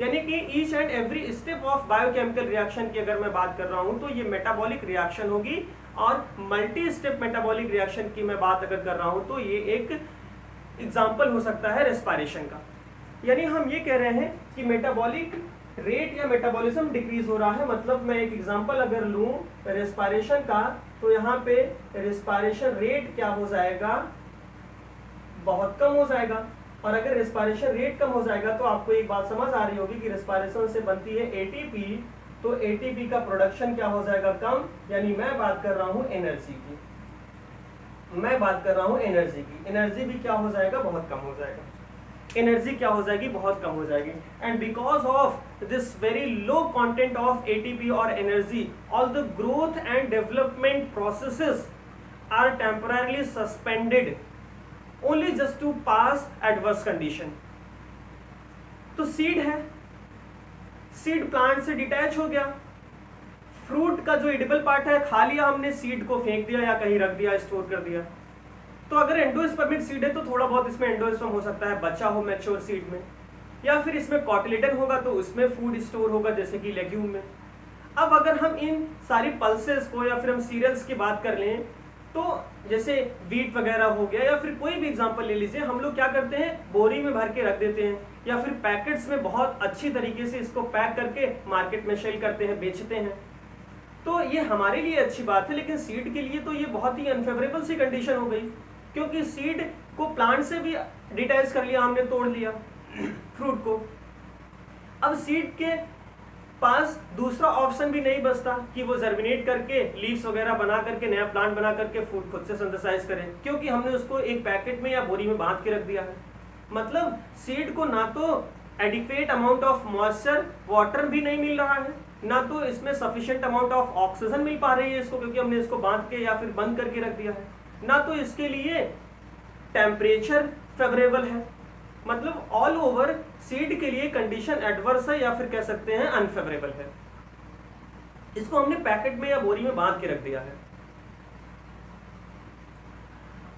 यानी कि each and every step of biochemical reaction की अगर मैं बात कर रहा हूँ तो ये मेटाबॉलिक रिएक्शन होगी, और मल्टी स्टेप मेटाबॉलिक रिएक्शन की मैं बात अगर कर रहा हूँ तो ये एक एग्जाम्पल हो सकता है रेस्पिरेशन का। यानी हम ये कह रहे हैं कि मेटाबॉलिक रेट या मेटाबॉलिज्म डिक्रीज हो रहा है, मतलब मैं एक एग्जाम्पल अगर लूँ रेस्पिरेशन का तो यहाँ पे रेस्पिरेशन रेट क्या हो जाएगा, बहुत कम हो जाएगा। और अगर रेस्पिरेशन रेट कम हो जाएगा तो आपको एक बात समझ आ रही होगी कि रेस्पिरेशन से बनती है एटीपी, तो एटीपी का प्रोडक्शन क्या हो जाएगा, कम। यानी मैं बात कर रहा हूँ एनर्जी की, मैं बात कर रहा हूँ एनर्जी की, एनर्जी भी क्या हो जाएगा, बहुत कम हो जाएगा, एनर्जी क्या हो जाएगी, बहुत कम हो जाएगी। And because of this very low content of ATP और energy, all the growth and development processes are temporarily suspended only just to pass adverse condition. तो सीड है, सीड प्लांट से डिटैच हो गया, फ्रूट का जो एडिबल पार्ट है खा लिया हमने, सीड को फेंक दिया या कहीं रख दिया, स्टोर कर दिया. तो अगर एंडोस्पर्मिक सीड है तो थोड़ा बहुत इसमें एंडोस्पर्म हो सकता है, बच्चा हो मैच्योर सीड में, या फिर इसमें कॉटिलेडन होगा तो उसमें फूड स्टोर होगा जैसे कि लेग्यूम में. अब अगर हम इन सारी पल्सेस को या फिर हम सीरियल्स की बात कर लें तो जैसे वीट वगैरह हो गया या फिर कोई भी एग्जांपल ले लीजिए, हम लोग क्या करते हैं बोरी में भर के रख देते हैं या फिर पैकेट्स में बहुत अच्छी तरीके से इसको पैक करके मार्केट में सेल करते हैं, बेचते हैं. तो ये हमारे लिए अच्छी बात है, लेकिन सीड के लिए तो ये बहुत ही अनफेवरेबल सी कंडीशन हो गई, क्योंकि सीड को प्लांट से भी डिटैच कर लिया हमने, तोड़ लिया फ्रूट को. अब सीड के पास दूसरा ऑप्शन भी नहीं बचता कि वो जर्मिनेट करके लीव्स वगैरह बना करके नया प्लांट बना करके फूड खुद से सिंथेसाइज करें, क्योंकि हमने उसको एक पैकेट में या बोरी में बांध के रख दिया है. मतलब सीड को ना तो adequate amount of moisture water भी नहीं मिल रहा है, ना तो इसमें सफिशिएंट अमाउंट ऑफ ऑक्सीजन मिल पा रही है इसको, क्योंकि हमने इसको बांध के या फिर बंद करके रख दिया है, ना तो इसके लिए टेम्परेचर फेवरेबल है. मतलब ऑल ओवर सीड के लिए कंडीशन एडवर्स है या फिर कह सकते हैं अनफेवरेबल है. इसको हमने पैकेट में या बोरी में बांध के रख दिया है.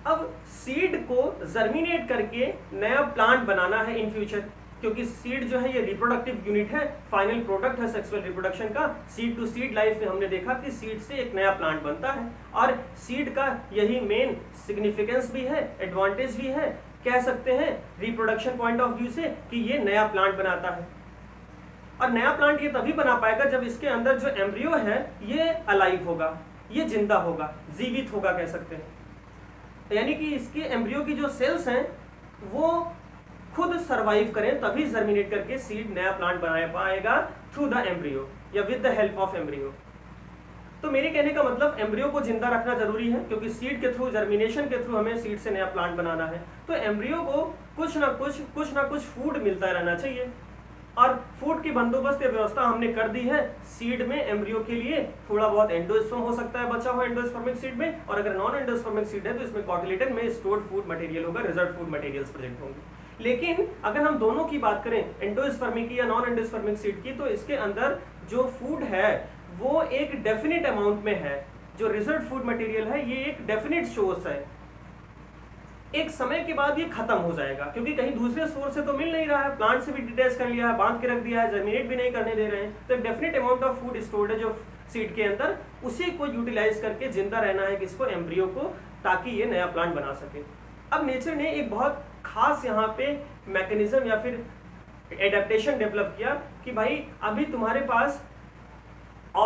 अब सीड को जर्मिनेट करके नया प्लांट बनाना है इन फ्यूचर, क्योंकि सीड जो है ये रिप्रोडक्टिव यूनिट है, फाइनल प्रोडक्ट है सेक्सुअल रिप्रोडक्शन का. सीड टू सीड लाइफ में हमने देखा कि सीड से एक नया प्लांट बनता है, और सीड का यही मेन सिग्निफिकेंस भी है, एडवांटेज भी है, कह सकते हैं रिप्रोडक्शन पॉइंट ऑफ व्यू से, कि ये नया प्लांट बनाता है. और नया प्लांट ये तभी बना पाएगा जब इसके अंदर जो एम्ब्रियो है ये अलाइव होगा, ये जिंदा होगा, जीवित होगा कह सकते हैं. यानी कि इसके एम्ब्रियो की जो सेल्स हैं वो खुद सर्वाइव करें, तभी जर्मिनेट करके सीड नया प्लांट बना पाएगा थ्रू द एम्ब्रियो या with the help of embryo. तो मेरे कहने का मतलब एम्ब्रियो को जिंदा रखना जरूरी है, क्योंकि सीड के थ्रू, जर्मिनेशन के थ्रू हमें सीड से नया प्लांट बनाना है. तो एम्ब्रियो को कुछ ना कुछ कुछ ना कुछ फूड मिलता रहना चाहिए, और फूड की बंदोबस्त या व्यवस्था हमने कर दी है. सीड में एम्ब्रियो के लिए थोड़ा बहुत एंडोस्पर्म हो सकता है, बचा हुआ एंडोस्पर्मिक सीड में, और अगर नॉन एंडोस्पर्मिक सीड है तो इसमें कॉटिलेडन में स्टोर्ड फूड मटेरियल होगा, रिजर्व फूड मटेरियल्स प्रेजेंट होंगे. लेकिन अगर हम दोनों की बात करें, एंडोस्पर्मिक या नॉन एंडोस्पर्मिक सीड की, तो इसके अंदर जो फूड है वो एक डेफिनेट अमाउंट में है. जो रिजर्व फूड मटेरियल है ये एक डेफिनेट सोर्स है, एक समय के बाद ये खत्म हो जाएगा, क्योंकि कहीं दूसरे सोर्स से तो मिल नहीं रहा है, प्लांट से भी डिटैच कर लिया है, बांध के रख दिया है, जर्मिनेट भी नहीं करने दे रहे हैं. तो एक definite amount of food stored है जो सीड के अंदर, उसी को यूटिलाइज करके जिंदा रहना है किसको, एम्ब्रियो को, ताकि ये नया प्लांट बना सके. अब नेचर ने एक बहुत खास यहाँ पे मैकेनिज्म या फिर एडेप्टेशन डेवलप किया कि भाई अभी तुम्हारे पास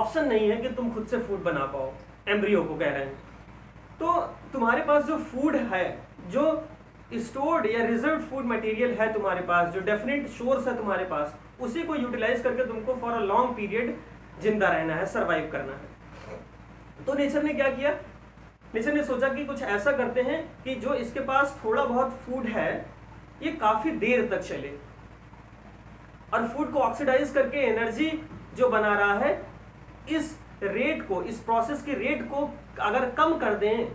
ऑप्शन नहीं है कि तुम खुद से फूड बना पाओ, एम्ब्रियो को कह रहे हैं, तो तुम्हारे पास जो फूड है, जो स्टोर्ड या रिजर्व फूड मटेरियल है तुम्हारे पास, जो डेफिनेट सोर्स है तुम्हारे पास, उसी को यूटिलाइज करके तुमको फॉर अ लॉन्ग पीरियड जिंदा रहना है, सर्वाइव करना है. तो नेचर ने क्या किया, नेचर ने सोचा कि कुछ ऐसा करते हैं कि जो इसके पास थोड़ा बहुत फूड है ये काफ़ी देर तक चले, और फूड को ऑक्सीडाइज करके एनर्जी जो बना रहा है इस रेट को, इस प्रोसेस के रेट को अगर कम कर दें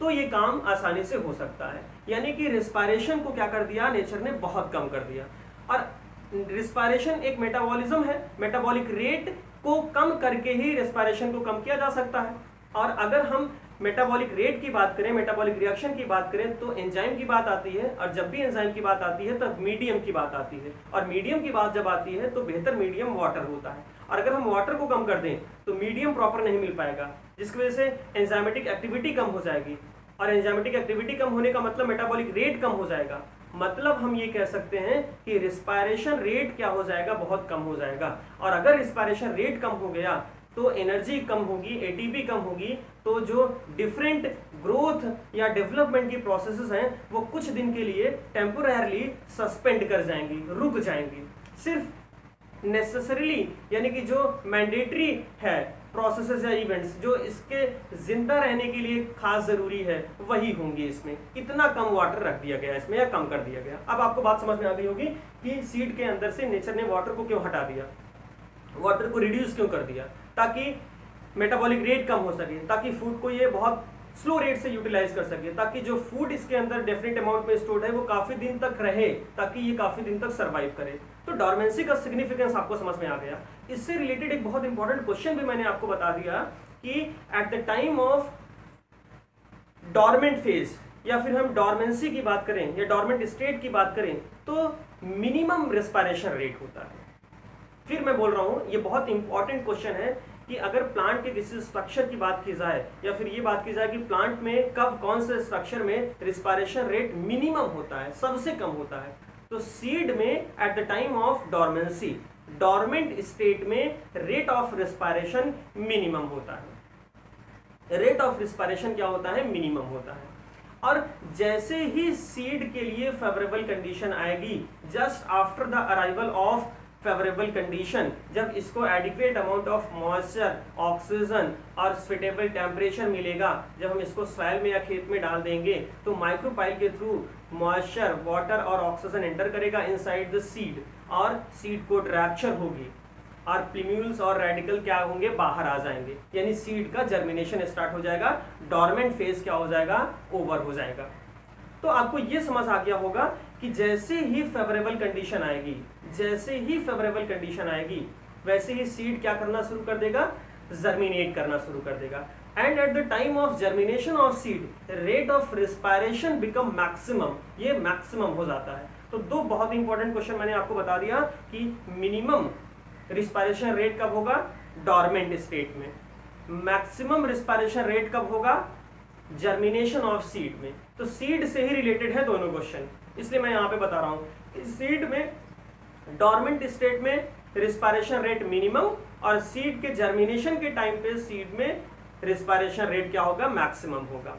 तो ये काम आसानी से हो सकता है. यानी कि रिस्पायरेशन को क्या कर दिया नेचर ने, बहुत कम कर दिया. और रिस्पायरेशन एक मेटाबॉलिज्म है, मेटाबॉलिक रेट को कम करके ही रिस्पायरेशन को कम किया जा सकता है. और अगर हम मेटाबॉलिक रेट की बात करें, मेटाबॉलिक रिएक्शन की बात करें, तो एंजाइम की बात आती है, और जब भी एंजाइम की बात आती है तब मीडियम की बात आती है, और मीडियम की बात जब आती है तो बेहतर मीडियम वाटर होता है. और अगर हम वाटर को कम कर दें तो मीडियम प्रॉपर नहीं मिल पाएगा, जिसकी वजह से एंजाइमेटिक एक्टिविटी कम हो जाएगी, और एंजाइमेटिक एक्टिविटी कम होने का मतलब मेटाबॉलिक रेट कम हो जाएगा. मतलब हम ये कह सकते हैं कि रिस्पायरेशन रेट क्या हो जाएगा, बहुत कम हो जाएगा. और अगर रिस्पायरेशन रेट कम हो गया तो एनर्जी कम होगी, एटीपी कम होगी, तो जो डिफरेंट ग्रोथ या डेवलपमेंट की प्रोसेसेस हैं वो कुछ दिन के लिए टेम्पोरली सस्पेंड कर जाएंगी, रुक जाएंगी. सिर्फ नेसेसरीली यानी कि जो मैंडेटरी है प्रोसेसेस या इवेंट्स जो इसके जिंदा रहने के लिए खास ज़रूरी है वही होंगी इसमें. इतना कम वाटर रख दिया गया इसमें या कम कर दिया गया. अब आपको बात समझ में आ गई होगी कि सीड के अंदर से नेचर ने वाटर को क्यों हटा दिया, वाटर को रिड्यूस क्यों कर दिया, ताकि मेटाबॉलिक रेट कम हो सके, ताकि फूड को ये बहुत स्लो रेट से यूटिलाइज कर सके, ताकि जो फूड इसके अंदर डेफिनेट अमाउंट में स्टोर्ड है वो काफी दिन तक रहे, ताकि ये काफी दिन तक सर्वाइव करे। तो डॉर्मेंसी का सिग्निफिकेंस आपको समझ में आ गया। इससे रिलेटेड एक बहुत इंपॉर्टेंट क्वेश्चन भी मैंने आपको बता दिया कि at the time of dormant phase या फिर हम डॉर्मेंसी की बात करें या डॉर्मेंट स्टेट की बात करें तो मिनिमम रेस्पिरेशन रेट होता है। फिर मैं बोल रहा हूँ ये बहुत इंपॉर्टेंट क्वेश्चन है कि अगर प्लांट के किसी स्ट्रक्चर की बात की जाए या फिर ये बात की जाए कि प्लांट में कब कौन से स्ट्रक्चर में रेस्पिरेशन रेट मिनिमम होता है, सबसे कम होता है, तो सीड में at the time of dormancy, dormant state में रेट ऑफ रेस्पिरेशन मिनिमम होता है। रेट ऑफ रेस्पिरेशन क्या होता है? मिनिमम होता है। और जैसे ही सीड के लिए फेवरेबल कंडीशन आएगी, just after the arrival of favourable condition, जब इसको adequate amount of moisture, oxygen और सुटेबल टेम्परेचर मिलेगा, जब हम इसको सॉइल में या खेत में डाल देंगे तो माइक्रोपाइल के थ्रू मॉइस्चर, वाटर और ऑक्सीजन एंटर करेगा इनसाइड द सीड और सीड को ड्रैप्चर होगी और प्लीम्यूल्स और रेडिकल क्या होंगे? बाहर आ जाएंगे, यानी सीड का जर्मिनेशन स्टार्ट हो जाएगा। डॉर्मेंट फेज क्या हो जाएगा? ओवर हो जाएगा। तो आपको ये समझ आ गया होगा कि जैसे ही फेवरेबल कंडीशन आएगी, जैसे ही फेवरेबल कंडीशन आएगी वैसे ही सीड क्या करना शुरू कर देगा? जर्मिनेट करना शुरू कर देगा। And at the time of germination of seed, rate of respiration become maximum, ये मैक्सिमम हो जाता है। तो दो बहुत इंपॉर्टेंट क्वेश्चन मैंने आपको बता दिया कि मिनिमम रिस्पायरेशन रेट कब होगा? डॉर्मेंट स्टेट में। मैक्सिमम रिस्पायरेशन रेट कब होगा? जर्मिनेशन ऑफ सीड में। तो सीड से ही रिलेटेड है दोनों क्वेश्चन, इसलिए मैं यहाँ पे बता रहा हूँ। सीड में डॉर्मेंट स्टेट में रिस्पायरेशन रेट मिनिमम और सीड के जर्मिनेशन के टाइम पे सीड में रिस्पायरेशन रेट क्या होगा? मैक्सिमम होगा।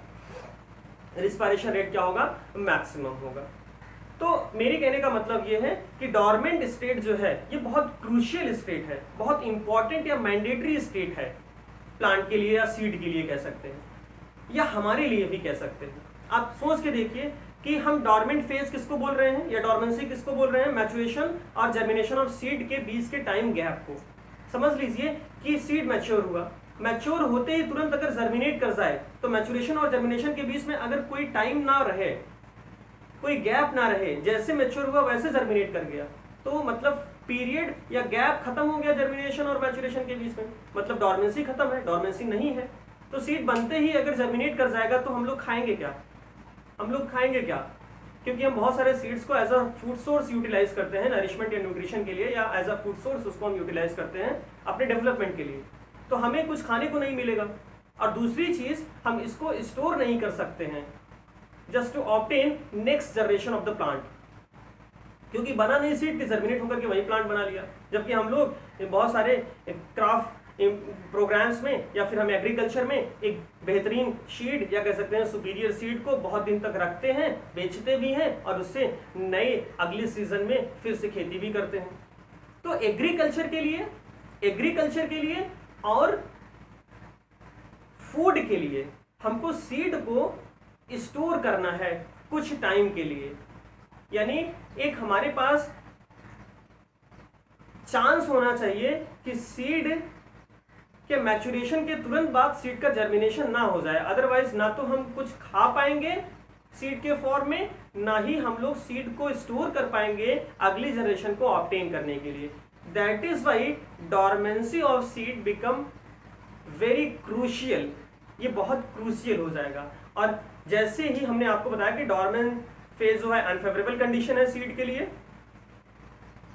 रिस्पायरेशन रेट क्या होगा? मैक्सिमम होगा। तो मेरे कहने का मतलब ये है कि डॉर्मेंट स्टेट जो है ये बहुत क्रूशियल स्टेट है, बहुत इंपॉर्टेंट या मैंडेटरी स्टेट है प्लांट के लिए या सीड के लिए कह सकते हैं, या हमारे लिए भी कह सकते हैं। आप सोच के देखिए कि हम डॉर्मेंट फेज किसको बोल रहे हैं या डॉर्मेंसी किसको बोल रहे हैं? मैच्योरेशन और जर्मिनेशन ऑफ सीड के बीच के टाइम गैप को समझ लीजिए कि सीड मैच्योर हुआ, मैच्योर होते ही तुरंत अगर जर्मिनेट कर जाए तो मैच्योरेशन और जर्मिनेशन के बीच में अगर कोई टाइम ना रहे, कोई गैप ना रहे, जैसे मैच्योर हुआ वैसे जर्मिनेट कर गया, तो मतलब पीरियड या गैप खत्म हो गया जर्मिनेशन और मैच्योरेशन के बीच में, मतलब डॉर्मेंसी खत्म है, डॉर्मेंसी नहीं है। तो सीड बनते ही अगर जर्मिनेट कर जाएगा तो हम लोग खाएंगे क्या? हम लोग खाएंगे क्या? क्योंकि हम बहुत सारे सीड्स को as a food source utilise करते हैं, नरिशमेंट या न्यूट्रिशन के लिए, या एज अ फूड सोर्स उसको हम यूटिलाइज करते हैं अपने डेवलपमेंट के लिए। तो हमें कुछ खाने को नहीं मिलेगा, और दूसरी चीज हम इसको स्टोर नहीं कर सकते हैं just to obtain next generation of the plant, क्योंकि बना नहीं सीड के, जर्मिनेट होकर के वही प्लांट बना लिया। जबकि हम लोग बहुत सारे क्राफ्ट प्रोग्राम्स में या फिर हम एग्रीकल्चर में एक बेहतरीन सीड या कह सकते हैं सुपीरियर सीड को बहुत दिन तक रखते हैं, बेचते भी हैं और उससे नए अगले सीजन में फिर से खेती भी करते हैं। तो एग्रीकल्चर के लिए, एग्रीकल्चर के लिए और फूड के लिए हमको सीड को स्टोर करना है कुछ टाइम के लिए, यानी एक हमारे पास चांस होना चाहिए कि सीड के मैच्योरेशन के तुरंत बाद सीड का जर्मिनेशन ना हो जाए, अदरवाइज ना तो हम कुछ खा पाएंगे सीड के फॉर्म में, ना ही हम लोग सीड को स्टोर कर पाएंगे अगली जनरेशन को ऑब्टेन करने के लिए। That is why dormancy of seed become very crucial, ये बहुत क्रूशियल हो जाएगा। और जैसे ही हमने आपको बताया कि डॉर्मेंट फेज जो है अनफेवरेबल कंडीशन है सीड के लिए,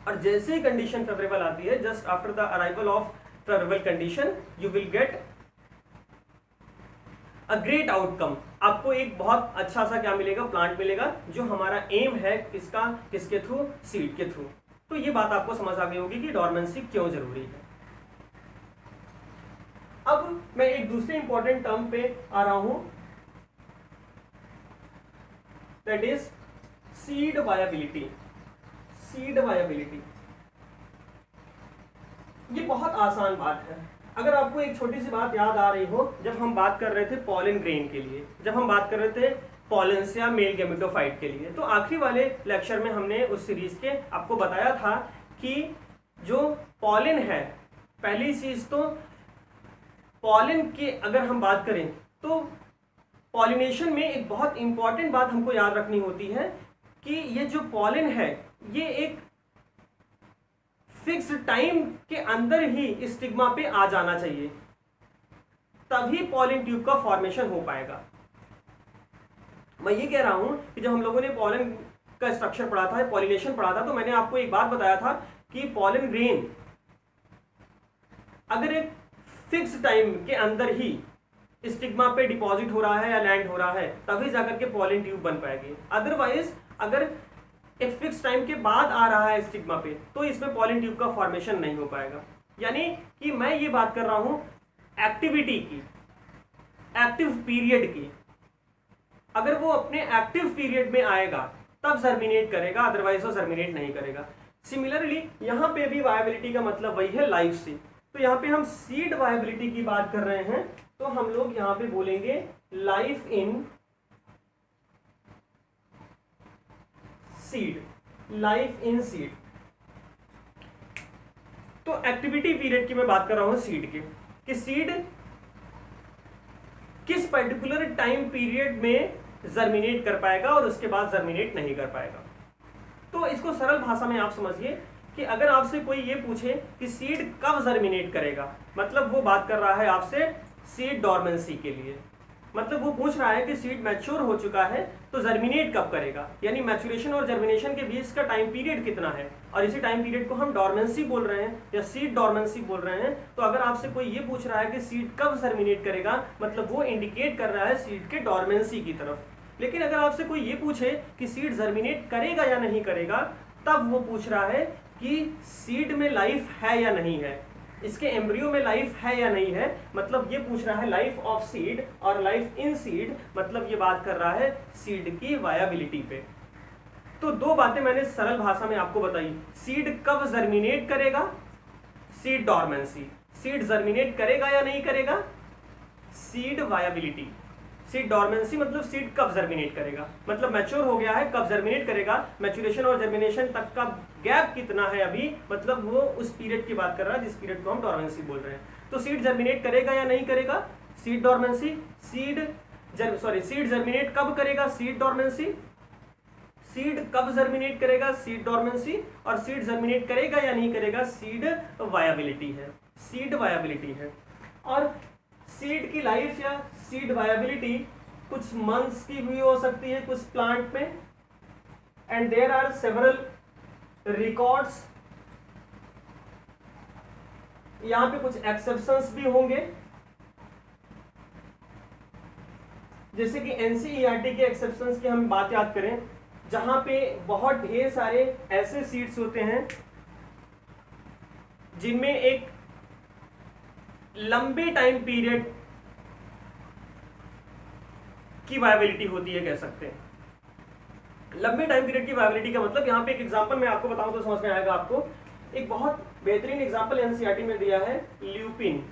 और जैसे ही कंडीशन फेवरेबल आती है, just after the arrival of favourable condition you will get a great outcome. आपको एक बहुत अच्छा सा क्या मिलेगा? प्लांट मिलेगा, जो हमारा एम है किसका, किसके थ्रू? सीड के थ्रू। तो ये बात आपको समझ आ गई होगी कि डॉर्मेंसी क्यों जरूरी है। अब मैं एक दूसरे इंपॉर्टेंट टर्म पे आ रहा हूं, that is seed viability. Seed viability ये बहुत आसान बात है। अगर आपको एक छोटी सी बात याद आ रही हो, जब हम बात कर रहे थे पॉलन ग्रेन के लिए, जब हम बात कर रहे थे पॉलेंस या मेल गैमेटोफाइट के लिए, तो आखिरी वाले लेक्चर में हमने उस सीरीज के आपको बताया था कि जो पॉलन है, पहली चीज तो पॉलन के अगर हम बात करें तो पॉलिनेशन में एक बहुत इम्पॉर्टेंट बात हमको याद रखनी होती है कि ये जो पॉलिन है ये एक फिक्स टाइम के अंदर ही स्टिग्मा पे आ जाना चाहिए, तभी पॉलिन ट्यूब का फॉर्मेशन हो पाएगा। मैं ये कह रहा हूँ कि जब हम लोगों ने पॉलिन का स्ट्रक्चर पढ़ा था, पॉलिनेशन पढ़ा था, तो मैंने आपको एक बात बताया था कि पॉलिन ग्रेन अगर एक फिक्स टाइम के अंदर ही स्टिग्मा पे डिपॉजिट हो रहा है या लैंड हो रहा है, तभी जाकर के पॉलिन ट्यूब बन पाएगी। अदरवाइज अगर एक फिक्स टाइम के बाद आ रहा है स्टिग्मा पे, तो इसमें पॉलिन ट्यूब का फॉर्मेशन नहीं हो पाएगा। यानी कि मैं ये बात कर रहा हूँ एक्टिविटी की, एक्टिव पीरियड की। अगर वो अपने एक्टिव पीरियड में आएगा तब जर्मिनेट करेगा, अदरवाइज वो जर्मिनेट नहीं करेगा। सिमिलरली यहाँ पे भी वायबिलिटी का मतलब वही है, लाइफ सीड। तो यहाँ पे हम सीड वायबिलिटी की बात कर रहे हैं, तो हम लोग यहाँ पे बोलेंगे life in seed, life in seed. तो एक्टिविटी पीरियड की मैं बात कर रहा हूँ सीड की, कि सीड किस पर्टिकुलर टाइम पीरियड में जर्मिनेट कर पाएगा और उसके बाद जर्मिनेट नहीं कर पाएगा। तो इसको सरल भाषा में आप समझिए कि अगर आपसे कोई ये पूछे कि सीड कब जर्मिनेट करेगा, मतलब वो बात कर रहा है आपसे सीड डॉर्मेंसी के लिए, मतलब वो पूछ रहा है कि सीड मैच्योर हो चुका है तो जर्मिनेट कब करेगा, यानी मैच्योरेशन और जर्मिनेशन के बीच का टाइम पीरियड कितना है, और इसी टाइम पीरियड को हम डॉर्मेंसी बोल रहे हैं या सीड डॉर्मेंसी बोल रहे हैं। तो अगर आपसे कोई ये पूछ रहा है कि सीड कब जर्मिनेट करेगा, मतलब वो इंडिकेट कर रहा है सीड के डॉर्मेंसी की तरफ। लेकिन अगर आपसे कोई ये पूछे कि सीड जर्मिनेट करेगा या नहीं करेगा, तब वो पूछ रहा है कि सीड में लाइफ है या नहीं है, इसके एम्ब्रियो में लाइफ है या नहीं है, मतलब ये पूछ रहा है लाइफ ऑफ सीड और लाइफ इन सीड, मतलब ये बात कर रहा है सीड की वायबिलिटी पे। तो दो बातें मैंने सरल भाषा में आपको बताई, सीड कब जर्मिनेट करेगा, सीड डॉर्मेंसी, सीड जर्मिनेट करेगा या नहीं करेगा, सीड वायबिलिटी। सीड डॉर्मेंसी मतलब सीड कब जर्मिनेट करेगा, मतलब मैच्योर हो गया है कब जर्मिनेट करेगा, मैच्योरेशन और जर्मिनेशन तक का गैप कितना है अभी, मतलब वो उस पीरियड की बात कर रहा है जिस पीरियड को हम डॉर्मेंसी बोल रहे हैं। तो सीड जर्मिनेट करेगा या नहीं करेगा, seed dormancy, seed germ sorry seed germinate कब करेगा, सीड डॉर्मेंसी, सीड कब जर्मिनेट करेगा, सीड डॉर्मेंसी, और सीड जर्मिनेट करेगा या नहीं करेगा, सीड वायबिलिटी है, सीड वायबिलिटी है। और सीड की लाइफ या सीड वायबिलिटी कुछ मंथ्स की भी हो सकती है कुछ प्लांट में, and there are several records. यहां पे कुछ एक्सेप्शंस भी होंगे, जैसे कि एनसीईआरटी के एक्सेप्शंस की हम बात याद करें, जहां पे बहुत ढेर सारे ऐसे सीड्स होते हैं जिनमें एक लंबे टाइम पीरियड की वायबिलिटी होती है, कह सकते हैं। लंबे टाइम पीरियड की वायबिलिटी का मतलब यहाँ पे एक एग्जांपल मैं आपको बताऊं तो समझ में आएगा आपको। एक बहुत बेहतरीन एग्जांपल एनसीईआरटी में दिया है, ल्यूपिन।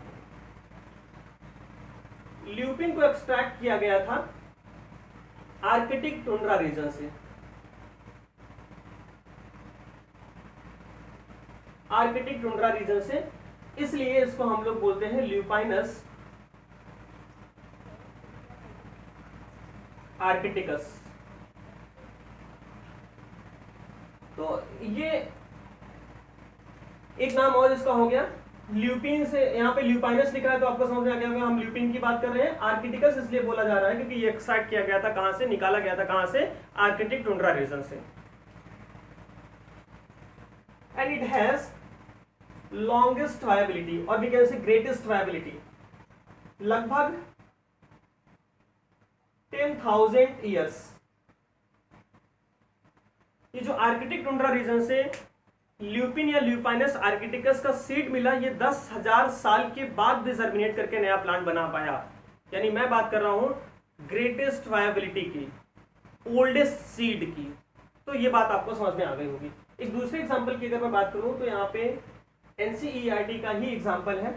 ल्यूपिन को एक्सट्रैक्ट किया गया था आर्कटिक टुंड्रा रीजन से, आर्कटिक टुंड्रा रीजन से, इसलिए इसको हम लोग बोलते हैं ल्यूपाइनस आर्कटिकस। तो ये एक नाम और इसका हो गया, ल्यूपिन से यहाँ पे ल्यूपाइनस लिखा है तो आपको समझ में आ गया होगा हम ल्यूपिन की बात कर रहे हैं। आर्कटिकस इसलिए बोला जा रहा है क्योंकि ये एक्सट्रैक्ट किया गया था, कहां से निकाला गया था, कहां से, आर्कटिक टुंड्रा रीजन से। And it has longest viability और we can say greatest viability, लगभग टेन थाउजेंड ईयर्स। ये जो आर्कटिक टुंड्रा रीजन से ल्यूपिन या ल्यूपाइनस आर्कटिकस का सीड मिला, ये दस हजार साल के बाद भी जर्मिनेट करके नया प्लांट बना पाया। यानी मैं बात कर रहा हूं ग्रेटेस्ट वायबिलिटी की, ओल्डेस्ट सीड की। तो ये बात आपको समझ में आ गई होगी। एक दूसरे एग्जाम्पल की अगर मैं बात करूं तो यहाँ पे एनसीईआरटी का ही एग्जाम्पल है,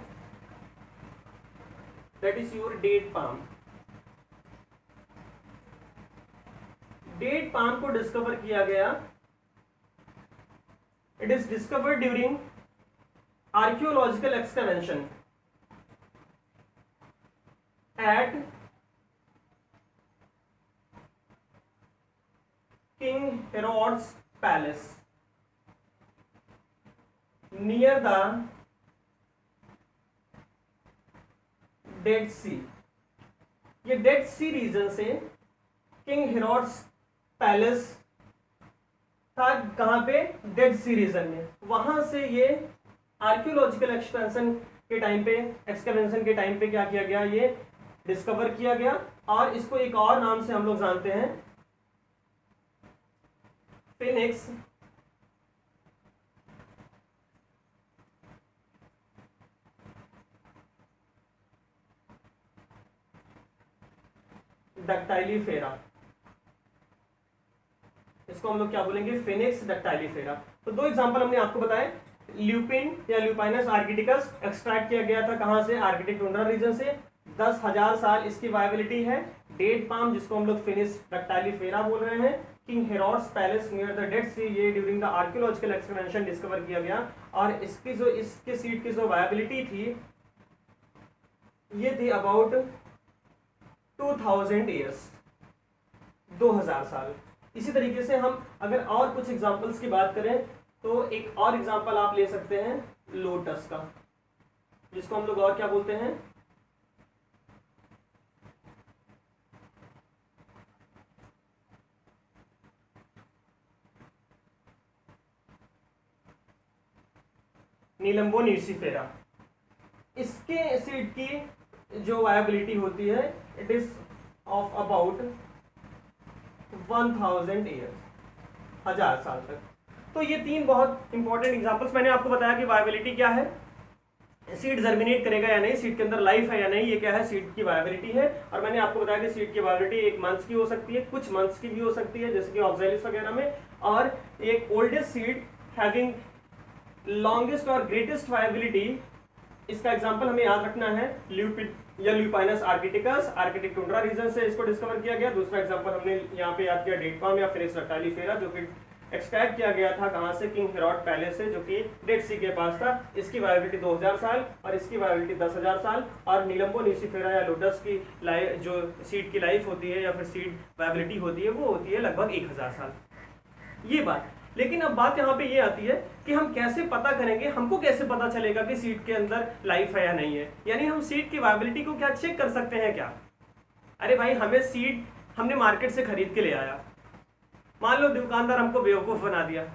that is your date palm. Date palm को डिस्कवर किया गया, it is discovered during archaeological excavation at King Herod's palace near the Dead Sea, ये डेड सी रीजन से किंग हेरोड्स पैलेस था, कहाँ पे? डेड सी रीजन में। वहां से ये आर्कियोलॉजिकल एक्सपेंशन के टाइम पे एक्सकवेशन के टाइम पे क्या किया गया, ये डिस्कवर किया गया। और इसको एक और नाम से हम लोग जानते हैं, फिनिक्स डक्टाइलीफेरा। इसको हम लोग क्या बोलेंगे? Phoenix dactylifera. तो दो एग्जांपल हमने आपको बताए, ल्यूपिन या ल्यूपाइनस आर्कटिकस एक्सट्रैक्ट किया गया था कहां से? आर्कटिक टुंड्रा रीजन से। दस हजार साल इसकी वायबिलिटी है। डेट पाम जिसको हम लोग फिनिक्स डक्टाइलीफेरा बोल रहे हैं, King Herod's palace near the Dead Sea, ये during the archaeological excavation discover किया गया। और इसकी जो इसके सीड की जो वायबिलिटी थी, ये थी अबाउट टू थाउज़ेंड ईयर्स, दो हज़ार साल। इसी तरीके से हम अगर और कुछ एग्जांपल्स की बात करें तो एक और एग्जांपल आप ले सकते हैं लोटस का, जिसको हम लोग और क्या बोलते हैं? नीलम्बो न्यूसिफेरा। इसके सीड की जो वायबिलिटी होती है, it is of about one thousand year, हजार साल तक। तो ये तीन बहुत इंपॉर्टेंट एग्जांपल्स मैंने आपको बताया कि वायबिलिटी क्या है, सीड जर्मिनेट करेगा या नहीं, सीड के अंदर लाइफ है या नहीं, ये क्या है? सीड की वायबिलिटी है। और मैंने आपको बताया कि सीड की वायबिलिटी एक मंथ्स की हो सकती है, कुछ मंथ्स की भी हो सकती है, जैसे कि ऑक्साइलिस वगैरह में। और एक ओल्डेस्ट सीड हैविंग लॉन्गेस्ट और ग्रेटेस्ट वायबिलिटी, इसका एग्जाम्पल हमें याद रखना है ल्यूपिन या Lupinus arcticus, Arctic tundra region से इसको डिस्कवर किया गया। दूसरा एग्जांपल हमने यहाँ पे याद किया डेट पाम या फिनिक्स डक्टाइलीफेरा, जो कि एक्सट्रैक्ट किया गया था कहाँ से? किंग हेरोड पैलेस से, जो कि डेड सी के पास था। इसकी वायबिलिटी दो हज़ार साल और इसकी वायबिलिटी दस हज़ार साल। और नीलम्बो न्यूसिफेरा या लोटस की लाइफ, जो सीड की लाइफ होती है या फिर सीड वायबिलिटी होती है, वो होती है लगभग एक हज़ार साल। ये बात। लेकिन अब बात यहाँ पे ये आती है कि हम कैसे पता करेंगे, हमको कैसे पता चलेगा कि सीड के अंदर लाइफ है या नहीं है, यानी हम सीड की वायबिलिटी को क्या चेक कर सकते हैं क्या? अरे भाई, हमें सीड हमने मार्केट से खरीद के ले आया, मान लो दुकानदार हमको बेवकूफ़ बना दिया,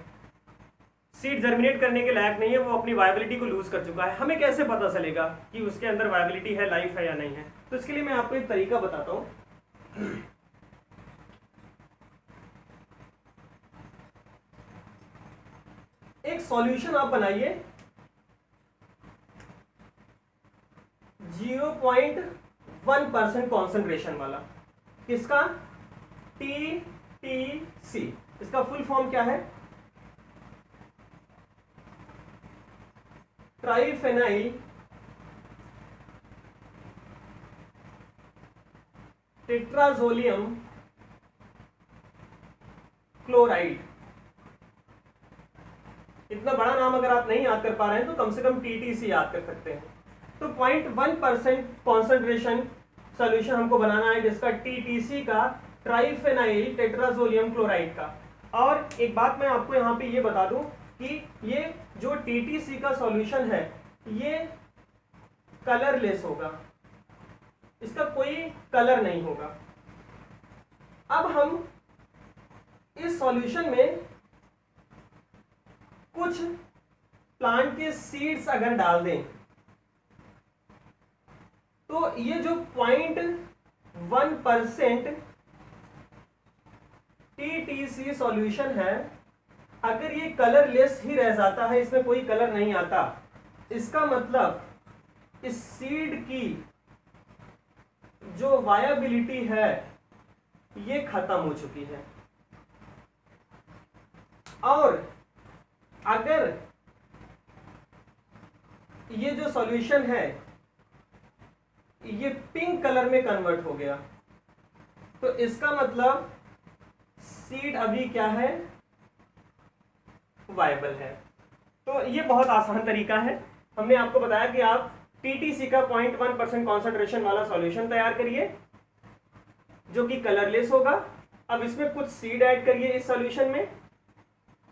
सीड जर्मिनेट करने के लायक नहीं है, वो अपनी वायबिलिटी को लूज कर चुका है, हमें कैसे पता चलेगा कि उसके अंदर वायबिलिटी है, लाइफ है या नहीं है? तो इसके लिए मैं आपको एक तरीका बताता हूँ। एक सॉल्यूशन आप बनाइए zero point one percent concentration वाला। किसका? T T C. इसका फुल फॉर्म क्या है? Triphenyl tetrazolium chloride. इतना बड़ा नाम अगर आप नहीं याद कर पा रहे हैं तो कम से कम टी टी सी याद कर सकते हैं। तो zero point one percent concentration solution हमको बनाना है, जिसका टी टी सी का, ट्राइफेनाइल टेट्राजोलियम क्लोराइड का। और एक बात मैं आपको यहाँ पे ये बता दूँ कि ये जो टी टी सी का सोल्यूशन है, ये कलरलेस होगा, इसका कोई कलर नहीं होगा। अब हम इस सॉल्यूशन में कुछ प्लांट के सीड्स अगर डाल दें तो ये जो point one percent T T C solution है, अगर ये कलरलेस ही रह जाता है, इसमें कोई कलर नहीं आता, इसका मतलब इस सीड की जो वायबिलिटी है ये खत्म हो चुकी है। और अगर ये जो सॉल्यूशन है ये पिंक कलर में कन्वर्ट हो गया तो इसका मतलब सीड अभी क्या है? वायबल है। तो ये बहुत आसान तरीका है। हमने आपको बताया कि आप टी टी सी का zero point one percent concentration वाला सॉल्यूशन तैयार करिए जो कि कलरलेस होगा अब इसमें कुछ सीड ऐड करिए इस सॉल्यूशन में।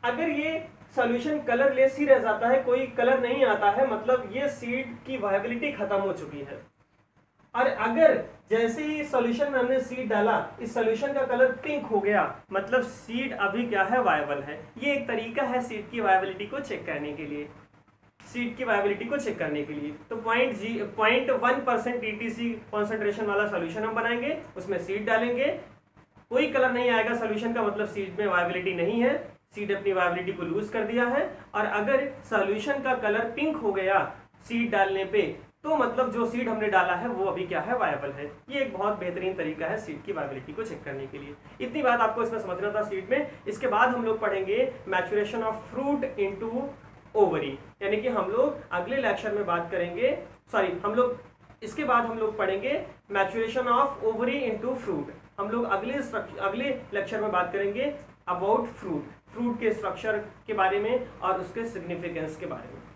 अगर ये सॉल्यूशन कलरलेस ही रह जाता है, कोई कलर नहीं आता है, मतलब ये सीड की वायबिलिटी खत्म हो चुकी है। और अगर जैसे ही इस सॉल्यूशन में हमने सीड डाला, इस सॉल्यूशन का कलर पिंक हो गया, मतलब सीड अभी क्या है, वायबल है। ये एक तरीका है सीड की वायबिलिटी को चेक करने के लिए, सीड की वायबिलिटी को चेक करने के लिए। तो पॉइंट जी point one percent T T C concentration वाला सोल्यूशन हम बनाएंगे, उसमें सीड डालेंगे, कोई कलर नहीं आएगा सोल्यूशन का, मतलब सीड में वायबिलिटी नहीं है, सीड अपनी वायबिलिटी को लूज कर दिया है। और अगर सॉल्यूशन का कलर पिंक हो गया सीड डालने पे, तो मतलब जो सीड हमने डाला है वो अभी क्या है, वायबल है। ये एक बहुत बेहतरीन तरीका है सीड की वायबिलिटी को चेक करने के लिए। इतनी बात आपको इसमें समझना था सीड में। इसके बाद हम लोग पढ़ेंगे maturation of fruit into ovary, यानी कि हम लोग अगले लेक्चर में बात करेंगे, सॉरी हम लोग इसके बाद हम लोग पढ़ेंगे maturation of ovary into fruit. हम लोग अगले अगले लेक्चर में बात करेंगे अबाउट फ्रूट, फ्रूट के स्ट्रक्चर के बारे में और उसके सिग्निफिकेंस के बारे में।